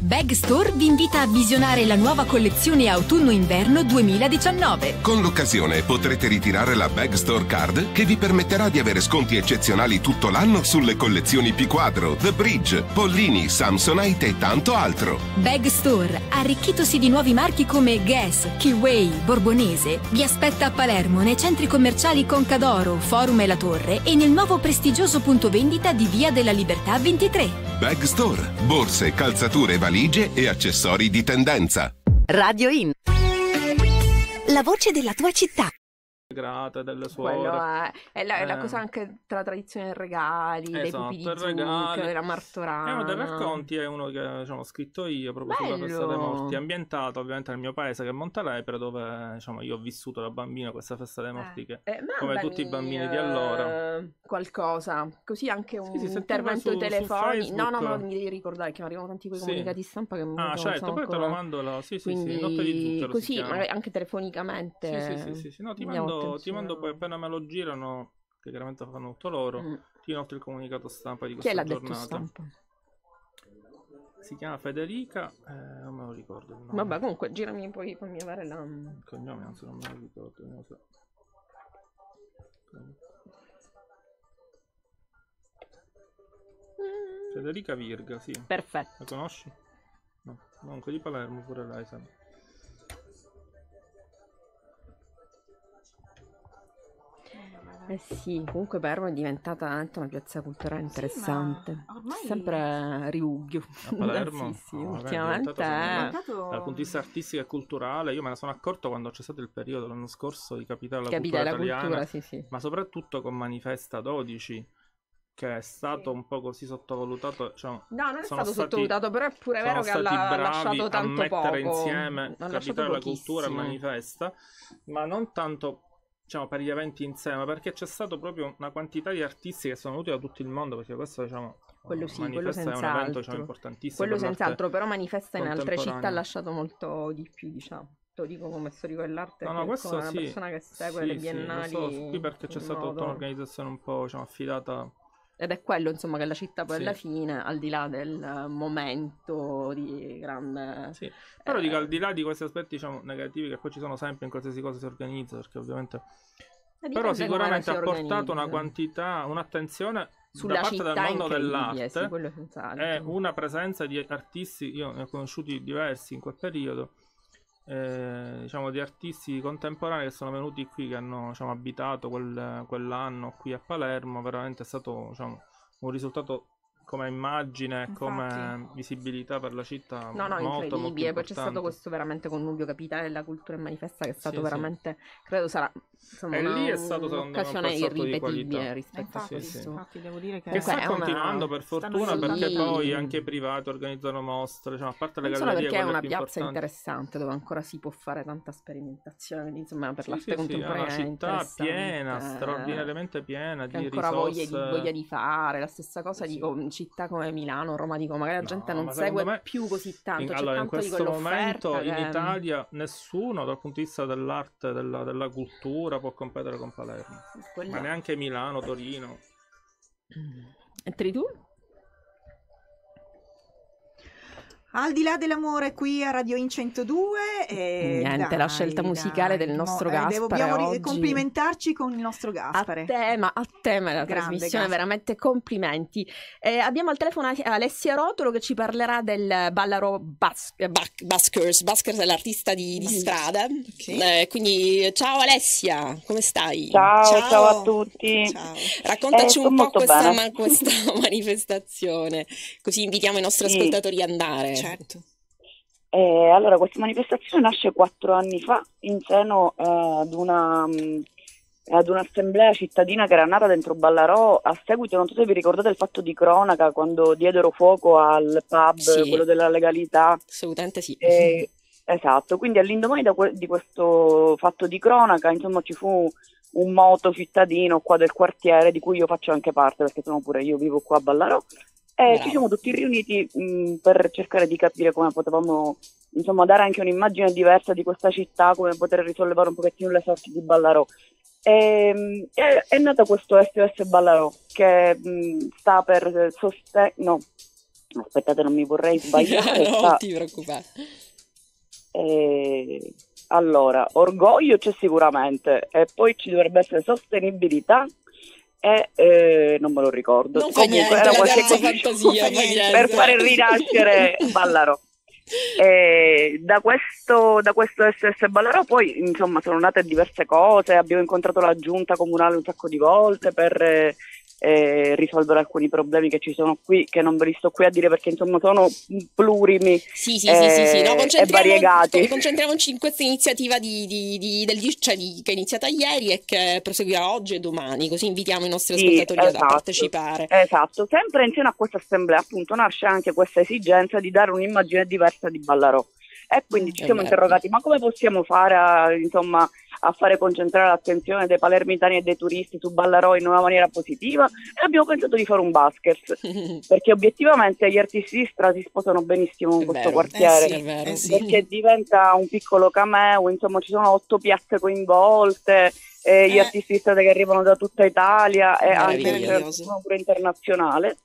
Bag Store vi invita a visionare la nuova collezione autunno-inverno duemiladiciannove. Con l'occasione potrete ritirare la Bag Store Card che vi permetterà di avere sconti eccezionali tutto l'anno sulle collezioni P Quadro, The Bridge, Pollini, Samsonite e tanto altro. Bag Store, arricchitosi di nuovi marchi come Guess, Kiway, Borbonese, vi aspetta a Palermo nei centri commerciali Concadoro, Forum e La Torre e nel nuovo prestigioso punto vendita di Via della Libertà ventitré. Bag Store, borse, calzature, valigie e accessori di tendenza. Radio In. La voce della tua città. Grata delle suore. È, è la, eh. la cosa anche tra tradizione dei regali, esatto, dei pupi di zucchero, della martorana. È uno dei racconti, è uno che diciamo, ho scritto io proprio Bello. sulla festa dei morti, ambientato ovviamente nel mio paese che è Montelepre, dove diciamo, io ho vissuto da bambino questa festa dei morti eh. che eh, come tutti i bambini di allora. Qualcosa, così anche un sì, sì, intervento telefonico. No, no, no, mi devi ricordare che mi arrivano tanti quei comunicati sì. stampa che non Ah, certo, poi ancora... te lo mando la sì, sì, Quindi... sì, notte di zucchero. Così, magari anche telefonicamente. Sì, sì, sì, sì, sì. No, ti mando Ti mando poi appena me lo girano, che chiaramente fanno tutto loro, mm. ti inoltre il comunicato stampa di questa giornata. Si chiama Federica, eh, non me lo ricordo. No. Vabbè, comunque girami poi, fammi avere la... il cognome, anzi non me lo ricordo. Non lo so. mm. Federica Virga, sì. Perfetto. La conosci? No, non di Palermo pure lei, sempre. Eh sì, comunque Palermo è diventata anche una piazza culturale interessante. Sì, ormai... sempre riuglio. A Palermo? Sì, sì, oh, ultimamente è diventato... Dal punto di vista artistico e culturale, io me ne sono accorto quando c'è stato il periodo l'anno scorso di Capitale della Capitale Cultura, la cultura italiana, sì, sì. ma soprattutto con Manifesta dodici. che è stato sì. un po' così sottovalutato, cioè, no, non è stato stati, sottovalutato, però è pure vero che ha lasciato tanto a mettere poco insieme Capitale della Cultura e Manifesta, ma non tanto, diciamo, per gli eventi insieme, ma perché c'è stata proprio una quantità di artisti che sono venuti da tutto il mondo, perché questo, diciamo, quello sì, Manifesta quello è un evento, diciamo, importantissimo, quello senz'altro, però Manifesta in altre città ha lasciato molto di più, diciamo. Lo dico come storico dell'arte, no, no, come sì. una persona che segue sì, le biennali. Sì, lo so, qui perché c'è stata tutta un'organizzazione un po', diciamo, affidata. Ed è quello, insomma, che la città poi sì. alla fine, al di là del momento di grande... Sì, però eh... dico, al di là di questi aspetti, diciamo, negativi che poi ci sono sempre in qualsiasi cosa si organizza, perché ovviamente... Però sicuramente ha portato una quantità, un'attenzione... Sulla da parte del mondo dell'arte, sì, quello è una presenza di artisti, io ne ho conosciuti diversi in quel periodo, eh, diciamo, di artisti contemporanei che sono venuti qui, che hanno, diciamo, abitato quel, quell'anno qui a Palermo. Veramente è stato, diciamo, un risultato come immagine, infatti, come visibilità per la città, no, no, molto, incredibile. Poi c'è stato questo veramente connubio Capitale della Cultura e Manifesta, che è stato sì, veramente sì. credo sarà, insomma, e una, lì è stato un'occasione irripetibile rispetto infatti, a questo sì, infatti, devo dire che, che sta è continuando una... per fortuna, perché lì... poi anche i privati organizzano mostre, diciamo, a parte le gallerie, perché è una piazza interessante dove ancora si può fare tanta sperimentazione, quindi, insomma, per sì, l'arte sì, contemporanea sì, è una città piena, straordinariamente piena di risorse, ancora voglia di fare la stessa cosa. Dico, città come Milano, Roma, dico, magari la no, gente non ma segue me, più così tanto. In, c'è allora, tanto in questo momento che... in Italia nessuno dal punto di vista dell'arte, della, della cultura può competere con Palermo, Quella... ma neanche Milano, Torino. Entri tu? Al di là dell'amore qui a Radio IN centodue e... Niente, dai, la scelta musicale dai, del nostro no, Gaspare dobbiamo oggi. Complimentarci con il nostro Gaspare. A tema, a tema la Grande trasmissione, Gaspare. Veramente complimenti. Eh, abbiamo al telefono Alessia Rotolo che ci parlerà del Ballarò Bas- Buskers. Buskers è l'artista di, di strada. Sì. Eh, quindi ciao Alessia, come stai? Ciao, ciao, ciao a tutti. Ciao. Raccontaci eh, un po' questa, ma, questa manifestazione, così invitiamo i nostri sì. ascoltatori ad andare. Certo. Eh, allora, questa manifestazione nasce quattro anni fa in seno eh, ad, una, mh, ad un'assemblea cittadina che era nata dentro Ballarò a seguito, non so se vi ricordate il fatto di cronaca quando diedero fuoco al pub, sì. quello della legalità. Assolutamente sì. Eh, esatto, quindi all'indomani da que- di questo fatto di cronaca, insomma, ci fu un moto cittadino qua del quartiere di cui io faccio anche parte, perché sono pure io vivo qua a Ballarò. Eh, ci siamo tutti riuniti mh, per cercare di capire come potevamo, insomma, dare anche un'immagine diversa di questa città, come poter risollevare un pochettino le sorti di Ballarò. E, è, è nato questo S O S Ballarò, che mh, sta per sostenere... No, aspettate, non mi vorrei sbagliare. No, sta... ti preoccupare. Eh, allora, orgoglio c'è sicuramente, e poi ci dovrebbe essere sostenibilità. Eh, eh, non me lo ricordo. Non Comunque niente, era qualche fantasia per fare rinascere Ballarò. Eh, da questo da questo S S Ballarò poi, insomma, sono nate diverse cose. Abbiamo incontrato la giunta comunale un sacco di volte per eh, risolvere alcuni problemi che ci sono qui, che non ve li sto qui a dire perché, insomma, sono plurimi sì, sì, eh, sì, sì, sì. No, e variegati. Concentriamoci in questa iniziativa di, di, di, del, cioè di, che è iniziata ieri e che proseguirà oggi e domani, così invitiamo i nostri sì, ascoltatori esatto, a partecipare. Esatto, sempre insieme a questa assemblea, appunto, nasce anche questa esigenza di dare un'immagine diversa di Ballarò. E quindi ci siamo interrogati, ma come possiamo fare a, insomma, a fare concentrare l'attenzione dei palermitani e dei turisti su Ballarò in una maniera positiva? E abbiamo pensato di fare un buskers, perché obiettivamente gli artisti di strada si sposano benissimo in questo quartiere, eh sì, è vero, perché sì. diventa un piccolo cameo, insomma, ci sono otto piazze coinvolte, e gli eh. artisti di strada che arrivano da tutta Italia e anche pure internazionale.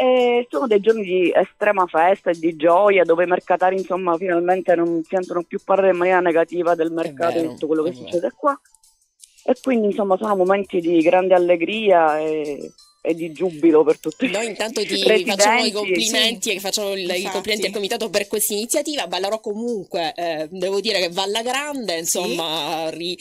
E sono dei giorni di estrema festa e di gioia, dove i mercatari, insomma, finalmente non sentono più parlare in maniera negativa del mercato e tutto quello che succede qua. E quindi, insomma, sono momenti di grande allegria e, e di giubilo per tutti. Noi intanto ti residenti. facciamo i complimenti sì. e facciamo il, i complimenti al comitato per questa iniziativa. Ballarò comunque, eh, devo dire che va alla grande, insomma, sì. ri,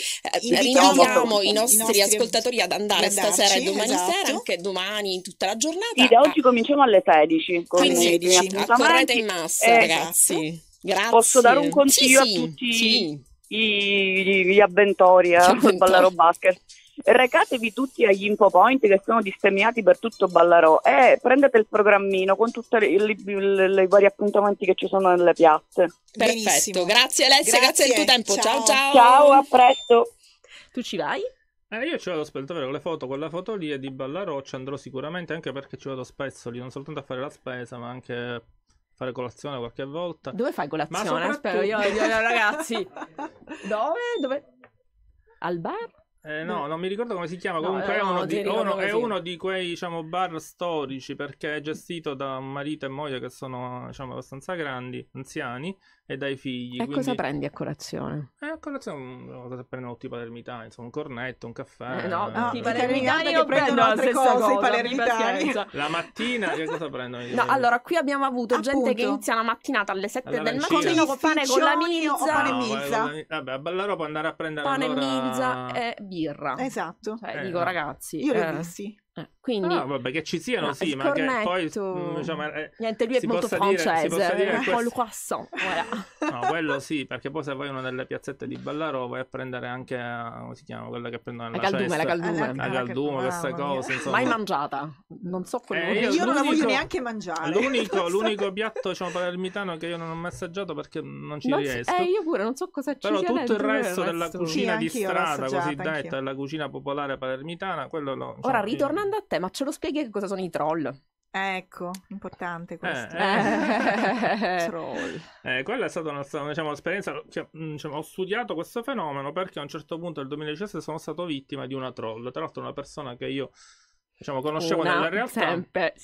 eh, rinnoviamo i, i nostri ascoltatori ad andare andarci, stasera e domani esatto. sera, anche domani tutta la giornata. Sì, da oggi ah. cominciamo alle sedici. Con quindi accorrete in massa, eh, ragazzi. Grazie. Posso dare un consiglio sì, a tutti sì. Sì. I, gli avventori a Ballarò Buskers. recatevi tutti agli info point che sono disseminati per tutto Ballarò e prendete il programmino con tutti i vari appuntamenti che ci sono nelle piazze. Perfetto, grazie Alessia, grazie, grazie del tuo tempo. Ciao, ciao, ciao. Ciao, a presto. Tu ci vai? Eh, io ci vado spesso, con le foto, quella foto lì è di Ballarò, ci andrò sicuramente anche perché ci vado spesso lì, non soltanto a fare la spesa, ma anche fare colazione qualche volta. Dove fai colazione? Soprattutto... Spero io, io, io ragazzi. Dove? Dove? Al bar? Eh, no, non mi ricordo come si chiama, no, comunque no, è, uno di, uno, è uno di quei, diciamo, bar storici, perché è gestito da marito e moglie che sono, diciamo, abbastanza grandi, anziani, e dai figli. E quindi... cosa prendi a colazione? Eh, a colazione prendo tipo palermitani, insomma, un cornetto, un caffè. Eh, no, no, i palermitani io prendo altre cose, i palermitani. La mattina che cosa prendono? No, allora, qui abbiamo avuto appunto gente che inizia la mattinata alle sette allora, del mattino con pane con la mizza. O pane mizza. No, vabbè, a Ballarò può andare a prendere pane allora... mizza e birra. Esatto. Cioè, eh, dico, no, ragazzi... Io eh... le vissi. Quindi, no, vabbè, che ci siano, no, sì, ma che poi diciamo, eh, niente, lui è molto francese, dire, eh, questo... croissant, voilà. No, quello sì, perché poi se vai una delle piazzette di Ballarò vai a prendere anche, come si chiama, quella che prendono la, la caldume, cesta, la caldume, la, la caldume, queste cose, insomma. Mai mangiata, non so quello eh, io, io non la voglio neanche mangiare. L'unico, l'unico piatto, diciamo, palermitano che io non ho massaggiato perché non ci non riesco. Eh, io pure non so cosa ci sia. Però tutto il resto della cucina di strada, cosiddetta, della cucina popolare palermitana, quello lo... Ora ritornando a te, ma ce lo spieghi che cosa sono i troll? Ecco, importante questo. Eh, eh. Troll. Eh, quella è stata una, diciamo, esperienza, cioè, diciamo, ho studiato questo fenomeno perché a un certo punto nel duemiladiciassette sono stato vittima di una troll, tra l'altro una persona che io, diciamo, conoscevo una, nella realtà. Sempre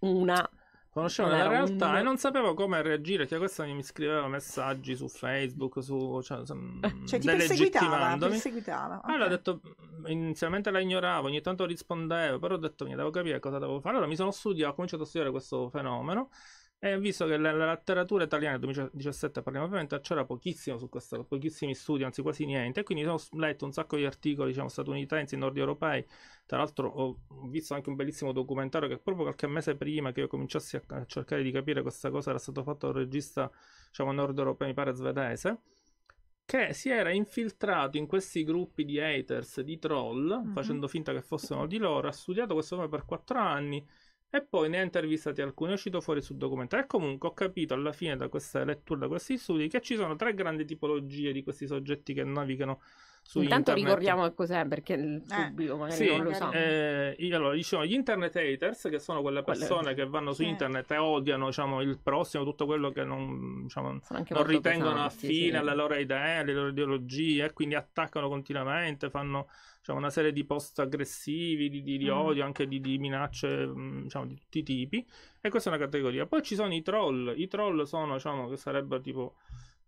una conoscevo nella realtà un... e non sapevo come reagire, perché questa mi scriveva messaggi su Facebook, su, cioè, cioè ti perseguitava, perseguitava. Okay. Allora ho detto, inizialmente la ignoravo, ogni tanto rispondevo, però ho detto, mi devo capire cosa devo fare. Allora mi sono studiato, ho cominciato a studiare questo fenomeno e ho visto che nella letteratura italiana del duemiladiciassette, parliamo ovviamente, c'era pochissimo su questo, pochissimi studi, anzi quasi niente, e quindi ho letto un sacco di articoli, diciamo, statunitensi, nord europei. Tra l'altro ho visto anche un bellissimo documentario che proprio qualche mese prima che io cominciassi a, a cercare di capire questa cosa era stato fatto da un regista, diciamo, nord europeo, mi pare svedese, che si era infiltrato in questi gruppi di haters, di troll, mm-hmm, facendo finta che fossero di loro, ha studiato questo nome per quattro anni e poi ne ha intervistati alcuni, è uscito fuori sul documentario. E comunque ho capito alla fine da questa lettura, da questi studi, che ci sono tre grandi tipologie di questi soggetti che navigano su Intanto internet. Ricordiamo che cos'è, perché il pubblico eh, magari sì, non lo sa. Eh, allora, diciamo, gli internet haters, che sono quelle persone quelle... che vanno su eh. internet e odiano, diciamo, il prossimo, tutto quello che non, diciamo, non ritengono affine sì, sì. alle loro idee, alle loro ideologie, e quindi attaccano continuamente, fanno, diciamo, una serie di post aggressivi, di, di, di mm. odio, anche di, di minacce, diciamo, di tutti i tipi. E questa è una categoria. Poi ci sono i troll. I troll sono, diciamo, che sarebbero tipo...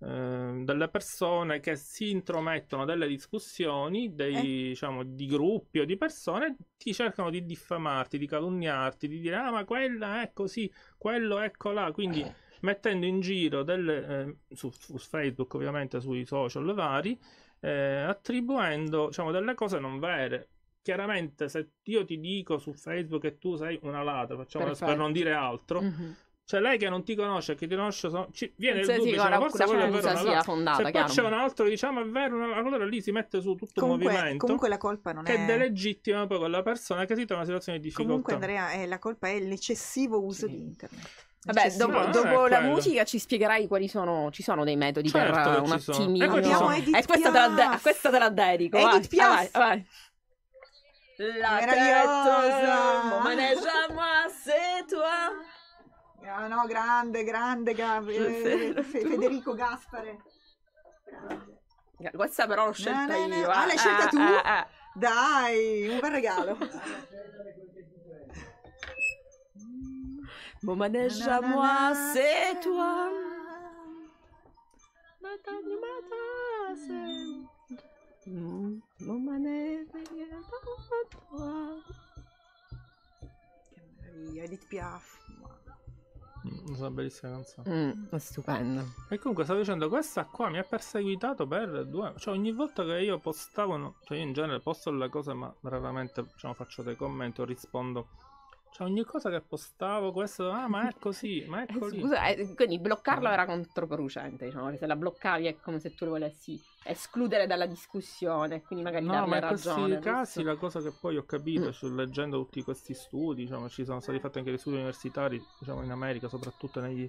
delle persone che si intromettono delle discussioni dei, eh? diciamo, di gruppi o di persone, ti cercano di diffamarti, di calunniarti, di dire ah ma quella è così, quello ecco là, quindi eh. mettendo in giro delle, eh, su, su Facebook ovviamente, sui social vari, eh, attribuendo, diciamo, delle cose non vere. Chiaramente se io ti dico su Facebook che tu sei una ladra, facciamo per non dire altro, mm-hmm, cioè lei che non ti conosce, che ti conosce, so... ci... viene il dubbio, dice, forse quello è vero, una... sia fondata, se poi c'è un altro che diciamo è vero, una... allora lì si mette su tutto comunque, un movimento comunque la colpa non che è... delegittima poi quella persona che si trova in una situazione di difficoltà. Comunque Andrea, eh, la colpa è l'eccessivo uso sì. di internet. Vabbè, dopo, no, dopo la quello. musica ci spiegherai quali sono, ci sono dei metodi, certo, per un attimino. E questa te la dedico, Edith Piaf. Vai, vai. La meravigliosa Maneggia-moi, c'est toi. No, no, grande, grande Gab- eh, Federico Gaspare. Questa però l'ho scelta no, no, no. io. Ah, l'hai scelta ah, tu? Ah, ah. Dai, un bel regalo. Bon manège à moi, c'est toi. Bon manège à toi. Che meraviglia, Edith Piaf. È una bellissima canzone, mm, è stupenda. E comunque stavo dicendo, questa qua mi ha perseguitato per due, cioè ogni volta che io postavo, cioè io in genere posto le cose ma raramente, diciamo, faccio dei commenti o rispondo Cioè ogni cosa che postavo, questo, ah ma è così, ma è così. Scusa, eh, quindi bloccarlo era controproducente, diciamo, se la bloccavi è come se tu lo volessi escludere dalla discussione, quindi magari no, darle ma ragione. No, ma in questi casi questo... la cosa che poi ho capito, mm. cioè, leggendo tutti questi studi, diciamo, ci sono stati fatti anche dei studi universitari, diciamo in America, soprattutto negli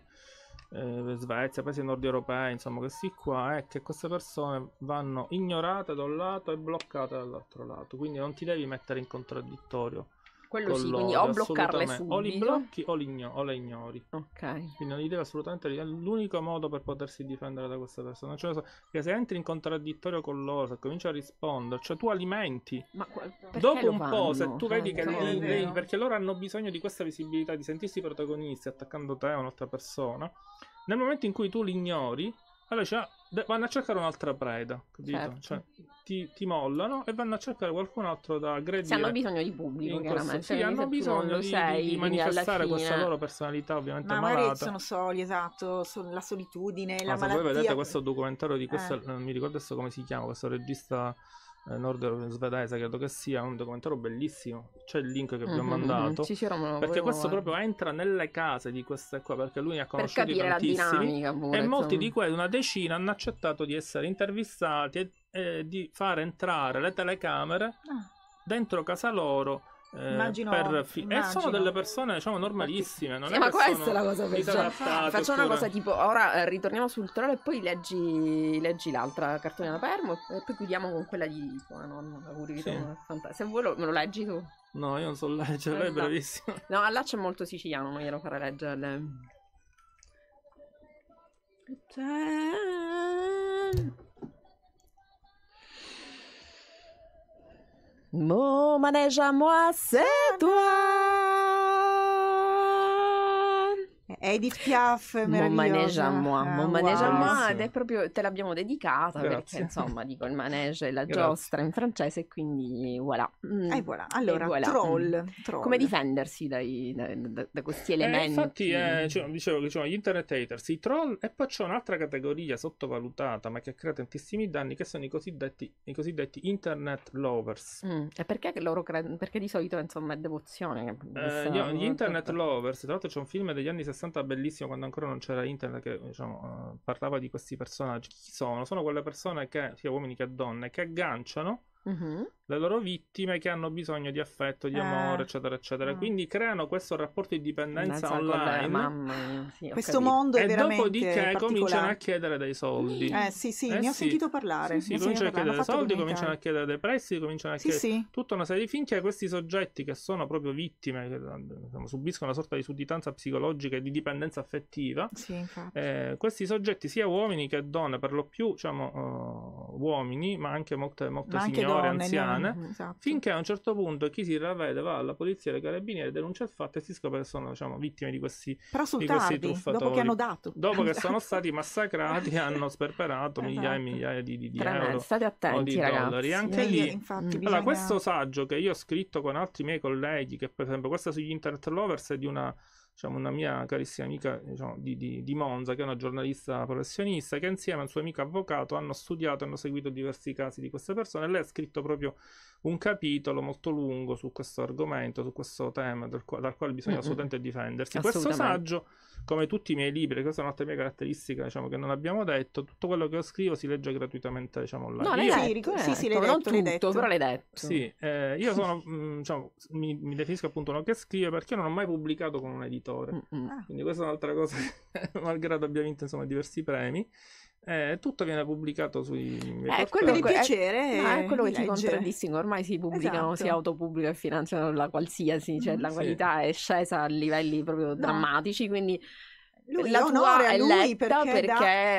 eh, Svezia, paesi nord europei, insomma questi qua, è che queste persone vanno ignorate da un lato e bloccate dall'altro lato, quindi non ti devi mettere in contraddittorio. Quello sì, quindi o bloccarle subito. O li blocchi o, li igno- o le ignori. Ok. Quindi non li deve assolutamente... È l'unico modo per potersi difendere da questa persona. Cioè, che se entri in contraddittorio con loro, se cominci a rispondere, cioè tu alimenti. Ma dopo un fanno? po', se tu cioè, vedi che... Lei, lei, perché loro hanno bisogno di questa visibilità, di sentirsi protagonisti attaccando te o un'altra persona. Nel momento in cui tu li ignori, allora cioè, vanno a cercare un'altra preda, capito? Certo. Cioè, ti, ti mollano e vanno a cercare qualcun altro da aggredire. Se hanno bisogno di pubblico, chiaramente. Sì, hanno bisogno di, sei, di manifestare questa loro personalità, ovviamente ma malata. Ma sono soli, esatto, sono la solitudine, ah, la malattia. Voi vedete questo documentario di questo, eh. non mi ricordo adesso come si chiama, questo regista eh, nord svedese, credo che sia, un documentario bellissimo, c'è il link che vi ho mandato, mm-hmm. Romano, perché questo guarda. proprio entra nelle case di queste qua, perché lui ne ha conosciuti tantissimi, pure, e insomma. molti di quelli, una decina, hanno accettato di essere intervistati e Eh, di far entrare le telecamere ah. dentro casa loro eh, immagino, per fi- immagino. E sono delle persone diciamo normalissime, non sì, è ma questa è la cosa peggiore. Faccio oppure... una cosa tipo ora eh, ritorniamo sul troll e poi leggi, leggi l'altra cartone da permo e poi chiudiamo con quella di tua nonna, auguri, sì. Fanta- se vuoi lo, me lo leggi tu. No, io non so leggere, lei è bravissima. No, là c'è molto siciliano, non glielo farà leggere le... Mon manège à moi, c'est toi. Edith Piaf, meravigliosa. Mon manège à moi, mon manège à moi, ed è proprio, te l'abbiamo dedicata. Grazie. Perché insomma dico il manège e la Grazie. giostra in francese e quindi voilà. Mm. E voilà, allora e voilà. Troll, troll. Come difendersi dai, da, da, da questi elementi? Eh, infatti eh, cioè, dicevo che cioè, gli internet haters, i troll e poi c'è un'altra categoria sottovalutata ma che crea tantissimi danni che sono i cosiddetti, i cosiddetti internet lovers. Mm. E perché loro cre- perché di solito insomma è devozione. Eh, gli, gli internet lovers, tra l'altro c'è un film degli anni sessanta bellissimo quando ancora non c'era internet che diciamo, uh, parlava di questi personaggi. Chi sono? Sono quelle persone che sia uomini che donne che agganciano uh-huh. le loro vittime che hanno bisogno di affetto, di eh. amore eccetera eccetera, uh-huh. quindi creano questo rapporto di dipendenza Pendenza online, mamma mia. Sì, questo capito. mondo è e veramente dopodiché cominciano a chiedere dei soldi. Eh sì sì, eh, ne ho sì. sentito parlare sì, sì, cominciano a chiedere dei soldi, cominciano a chiedere dei prestiti, cominciano a sì, chiedere sì. tutta una serie di finché questi soggetti che sono proprio vittime che, diciamo, subiscono una sorta di sudditanza psicologica e di dipendenza affettiva sì, eh, questi soggetti sia uomini che donne, per lo più diciamo uh, uomini ma anche molte, molte ma signore donne, anziane, no, esatto. finché a un certo punto chi si ravvede va alla polizia e ai carabinieri, denuncia il fatto e si scopre che sono diciamo, vittime di questi, però sul di tardi, questi truffatori dopo che hanno dato dopo che sono stati massacrati hanno sperperato esatto. migliaia e migliaia di, di, di euro, state attenti di ragazzi dollari. Anche lì, infatti, allora, bisogna... questo saggio che io ho scritto con altri miei colleghi, che per esempio questa sugli internet lovers è di una diciamo una mia carissima amica diciamo, di, di, di Monza, che è una giornalista professionista, che insieme a un suo amico avvocato hanno studiato e hanno seguito diversi casi di queste persone. Lei ha scritto proprio un capitolo molto lungo su questo argomento, su questo tema dal quale, dal quale bisogna mm-hmm. assolutamente difendersi. Questo saggio, come tutti i miei libri, questa è un'altra mia caratteristica diciamo che non abbiamo detto, tutto quello che io scrivo si legge gratuitamente diciamo online. No, l'hai detto, sì, sì, l'hai detto, non tutto, l'hai detto. Però l'hai detto. Sì, eh, io sono, diciamo, mi, mi definisco appunto uno che scrive perché non ho mai pubblicato con un editore, ah. quindi questa è un'altra cosa malgrado abbia vinto insomma diversi premi. Eh, tutto viene pubblicato sui eh, quello di piacere è, no, è quello che ci contraddistingue, ormai si pubblicano esatto. si autopubblica e finanziano la qualsiasi, cioè la sì. qualità è scesa a livelli proprio no. drammatici, quindi lui, la tua è letta perché, perché,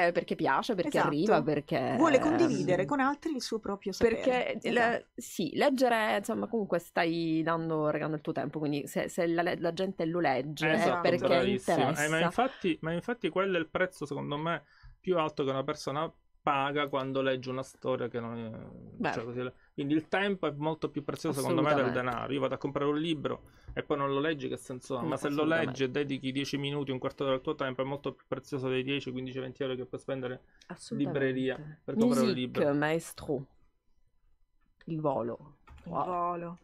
da... perché piace, perché esatto. arriva, perché vuole condividere ehm... con altri il suo proprio sapere, perché esatto. le, sì, leggere insomma comunque stai dando, regando il tuo tempo, quindi se, se la, la gente lo legge esatto, perché bravissimo. interessa eh, ma, infatti, ma infatti quello è il prezzo secondo me più alto che una persona paga quando legge una storia che non è... Cioè così, quindi il tempo è molto più prezioso secondo me del denaro. Io vado a comprare un libro e poi non lo leggi, che senso ha? Ma se lo leggi e dedichi dieci minuti, un quarto del tuo tempo, è molto più prezioso dei dieci, quindici, venti euro che puoi spendere in libreria per comprare Musique, un libro. Maestro. Il volo. Wow. Il volo.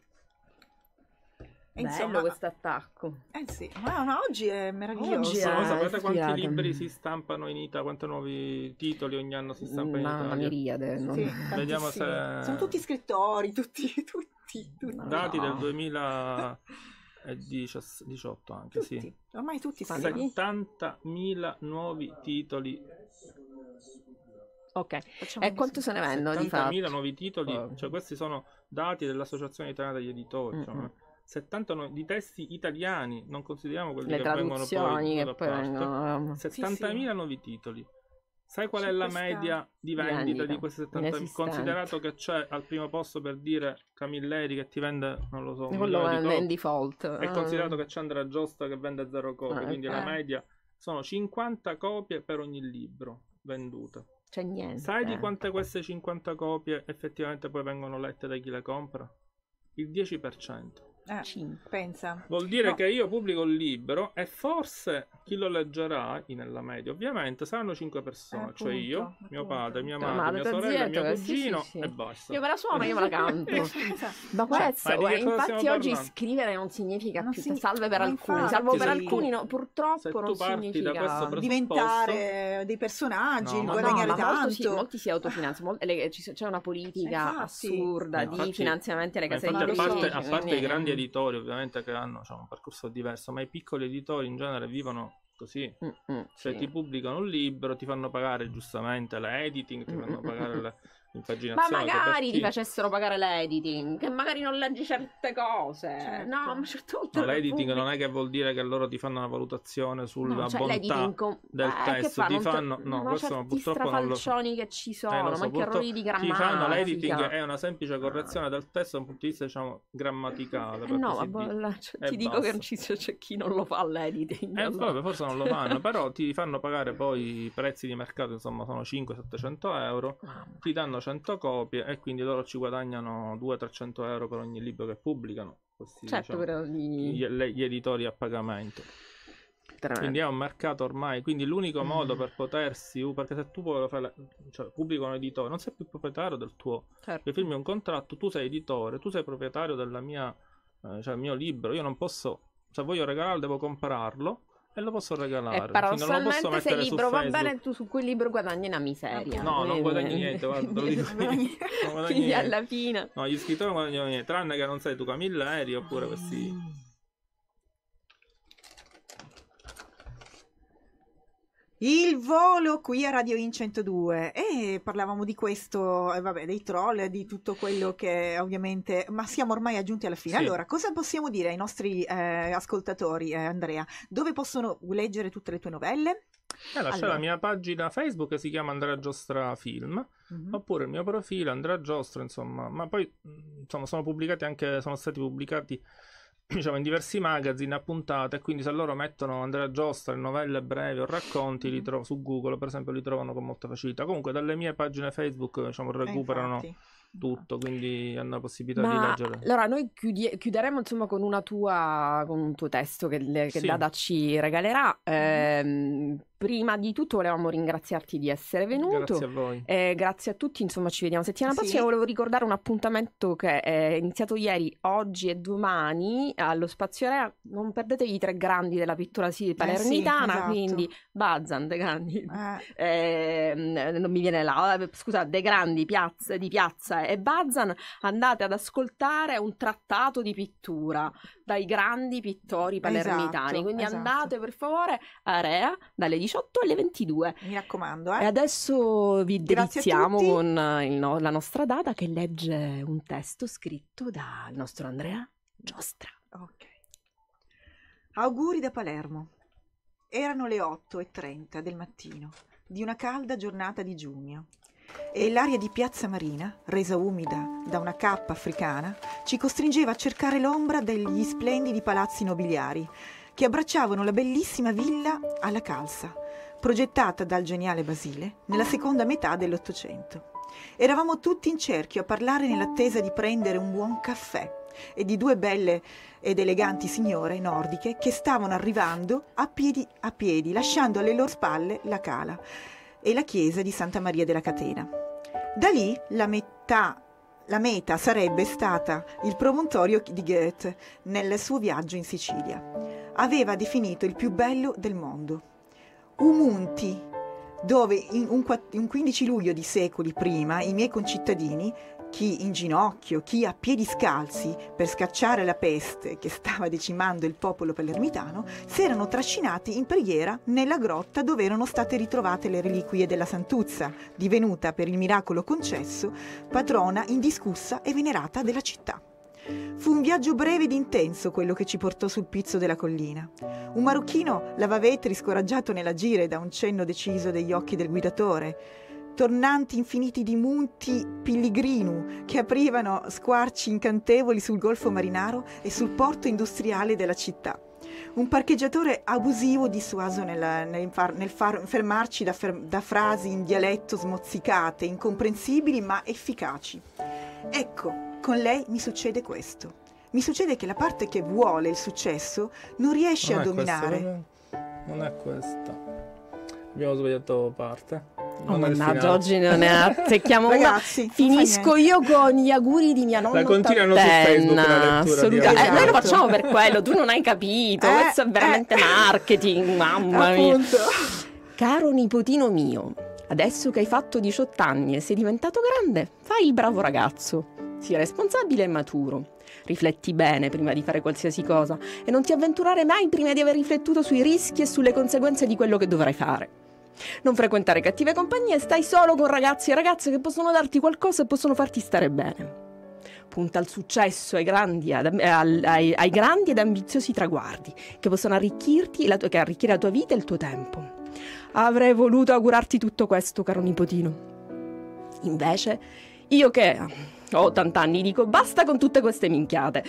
Bello questo attacco. Eh sì, ma no, oggi è meraviglioso. Oggi è no, sapete è quanti fiato. libri si stampano in Italia? Quanti nuovi titoli ogni anno si stampano no, in Italia? Una miriade. Non... Sì, vediamo se... Sono tutti scrittori, tutti, tutti, tutti. No, dati no. del duemiladiciotto anche, tutti. Sì. Ormai tutti fanno. settantamila nuovi titoli. Ok, facciamo e quanto se ne vendono di fatto? settantamila nuovi titoli, oh. cioè questi sono dati dell'Associazione Italiana degli Editori, mm-hmm. cioè, settantanove di testi italiani, non consideriamo quelli le che vengono poi, che poi vengono... settantamila sì, sì. nuovi titoli. Sai qual è la media di vendita, vendita di questi settantamila? Considerato che c'è al primo posto, per dire, Camilleri che ti vende, non lo so, quello è in default. È ah. considerato che c'è Andrea Giostra che vende zero copie, ah, quindi okay. la media sono cinquanta copie per ogni libro venduto. C'è niente. Sai di quante queste cinquanta copie effettivamente poi vengono lette da chi le compra? Il dieci per cento. Ah, pensa. Vuol dire no. che io pubblico il libro e forse chi lo leggerà, nella media ovviamente, saranno cinque persone, eh, appunto, cioè io, appunto. mio padre, mia madre, madre mia sorella, zia, mio cugino sì, sì, sì. e basta. Io me la suono, io me la canto. Ma questo, cioè, ma infatti oggi scrivere non significa non più, significa... salve per alcuni, infatti, salvo per alcuni, no, purtroppo non significa diventare dei personaggi, no, guadagnare no, tanto. Molti si, molti si autofinanziano, c'è una politica assurda di finanziamenti alle case editrici. A parte i grandi editori ovviamente che hanno cioè, un percorso diverso, ma i piccoli editori in genere vivono così, mm-hmm, cioè sì. ti pubblicano un libro, ti fanno pagare giustamente l'editing, ti fanno pagare la... ma magari ti facessero pagare l'editing, che magari non leggi certe cose, certo. no, ma certo no, l'editing non è che vuol dire che loro ti fanno una valutazione sulla no, cioè bontà com... del eh, testo, ti fanno te... no, questo no, purtroppo non lo che ci sono, eh, lo so, ma che errori di grammatica ti fanno. L'editing è una semplice correzione del testo da un punto di vista, diciamo, grammaticale, eh, no, ma cioè, ti dico basta. che c'è, c'è chi non lo fa l'editing, eh, allora. proprio, forse non lo fanno, però ti fanno pagare poi i prezzi di mercato, insomma sono cinquecento settecento euro, ti danno cento copie e quindi loro ci guadagnano duecento trecento euro per ogni libro che pubblicano, questi, certo, diciamo, gli... Gli, gli editori a pagamento. Tremendo. Quindi è un mercato ormai, quindi l'unico mm. modo per potersi, perché se tu puoi fare, cioè, pubblica un editore, non sei più proprietario del tuo, certo. firmi un contratto, tu sei editore, tu sei proprietario della mia, eh, cioè, il mio libro, io non posso, cioè voglio regalarlo, devo comprarlo e lo posso regalare. E paradossalmente non lo posso, se il libro va bene, tu su quel libro guadagni una miseria. No, non guadagni niente, guarda, lo dico quindi, non guadagni quindi niente. Alla fine no, gli scrittori non guadagnano niente, tranne che non sei tu Camilleri oppure questi. Il volo qui a Radio IN centodue, e parlavamo di questo, eh, vabbè, dei troll, di tutto quello che ovviamente, ma siamo ormai aggiunti alla fine. Sì. Allora, cosa possiamo dire ai nostri eh, ascoltatori, eh, Andrea? Dove possono leggere tutte le tue novelle? Eh, allora. C'è la mia pagina Facebook che si chiama Andrea Giostra Film, mm-hmm. oppure il mio profilo Andrea Giostra, insomma, ma poi insomma sono pubblicati anche, sono stati pubblicati diciamo in diversi magazine a puntate, e quindi se loro mettono Andrea Giostra, novelle brevi o racconti, li trovo su Google, per esempio, li trovano con molta facilità. Comunque dalle mie pagine Facebook, diciamo, recuperano eh, tutto, quindi hanno la possibilità Ma, di leggere. Allora noi chiudi- chiuderemo insomma con una tua, con un tuo testo che, che sì. Dada ci regalerà. ehm, Prima di tutto volevamo ringraziarti di essere venuto. Grazie a voi. Eh, grazie a tutti, insomma ci vediamo settimana sì. prossima. Volevo ricordare un appuntamento che è iniziato ieri, oggi e domani allo Spazio Area. Non perdetevi i tre grandi della pittura sì, palermitana, eh sì, esatto. quindi Bazan, De Grandi, eh. Eh, non mi viene là, scusa, De Grandi Piazza, di Piazza e Bazan. Andate ad ascoltare un trattato di pittura dai grandi pittori palermitani, esatto, quindi esatto. andate per favore a Area dalle diciotto alle ventidue, mi raccomando, eh? E adesso vi deliziamo con il no, la nostra Dada che legge un testo scritto dal nostro Andrea Giostra. Ok. Auguri da Palermo. Erano le otto e trenta del mattino di una calda giornata di giugno e l'aria di Piazza Marina, resa umida da una cappa africana, ci costringeva a cercare l'ombra degli splendidi palazzi nobiliari che abbracciavano la bellissima villa alla Calza, progettata dal geniale Basile nella seconda metà dell'Ottocento. Eravamo tutti in cerchio a parlare nell'attesa di prendere un buon caffè e di due belle ed eleganti signore nordiche che stavano arrivando a piedi, a piedi, lasciando alle loro spalle la cala e la chiesa di Santa Maria della Catena. Da lì la metà La meta sarebbe stata il promontorio di Goethe nel suo viaggio in Sicilia. Aveva definito il più bello del mondo. Umunti, dove in un quindici luglio di secoli prima i miei concittadini, chi in ginocchio, chi a piedi scalzi per scacciare la peste che stava decimando il popolo palermitano, si erano trascinati in preghiera nella grotta dove erano state ritrovate le reliquie della Santuzza, divenuta per il miracolo concesso patrona indiscussa e venerata della città. Fu un viaggio breve ed intenso quello che ci portò sul pizzo della collina. Un marocchino lavavetri scoraggiato nell'agire da un cenno deciso degli occhi del guidatore, tornanti infiniti di munti pellegrini che aprivano squarci incantevoli sul golfo marinaro e sul porto industriale della città. Un parcheggiatore abusivo dissuaso nel, nel, far, nel far, fermarci da, fer, da frasi in dialetto smozzicate, incomprensibili ma efficaci. Ecco, con lei mi succede questo. Mi succede che la parte che vuole il successo non riesce non a dominare. Questo, non è questa. Abbiamo sbagliato parte. Non oh, mannaggia, oggi non è arte. Ragazzi, una... finisco io con gli auguri di mia nonna. La continuano su Facebook la lettura di... esatto. eh, Noi lo facciamo per quello, tu non hai capito. Eh, questo è veramente eh, marketing, mamma mia. Appunto. Caro nipotino mio, adesso che hai fatto diciotto anni e sei diventato grande, fai il bravo ragazzo. Sii responsabile e maturo. Rifletti bene prima di fare qualsiasi cosa e non ti avventurare mai prima di aver riflettuto sui rischi e sulle conseguenze di quello che dovrai fare. Non frequentare cattive compagnie e stai solo con ragazzi e ragazze che possono darti qualcosa e possono farti stare bene. Punta al successo, ai grandi, ad, ai, ai grandi ed ambiziosi traguardi che possono arricchirti la tua, che arricchire la tua vita e il tuo tempo. Avrei voluto augurarti tutto questo, caro nipotino. Invece, io che... ho ottanta anni, dico basta con tutte queste minchiate.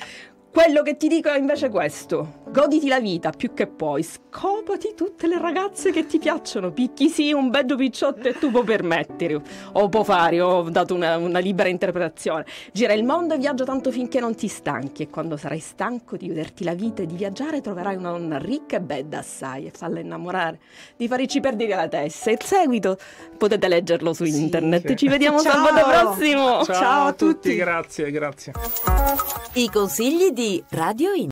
Quello che ti dico è invece questo: goditi la vita più che puoi, scopati tutte le ragazze che ti piacciono, picchi sì un bello picciotto e tu puoi permettere o puoi fare, ho dato una, una libera interpretazione. Gira il mondo e viaggia tanto finché non ti stanchi, e quando sarai stanco di goderti la vita e di viaggiare troverai una donna ricca e bella assai e falla innamorare, di farci perdere la testa. Il seguito potete leggerlo su internet. Sì, sì. Ci vediamo sabato prossimo. Ciao, ciao a tutti. tutti. Grazie, grazie. I consigli di Radio IN.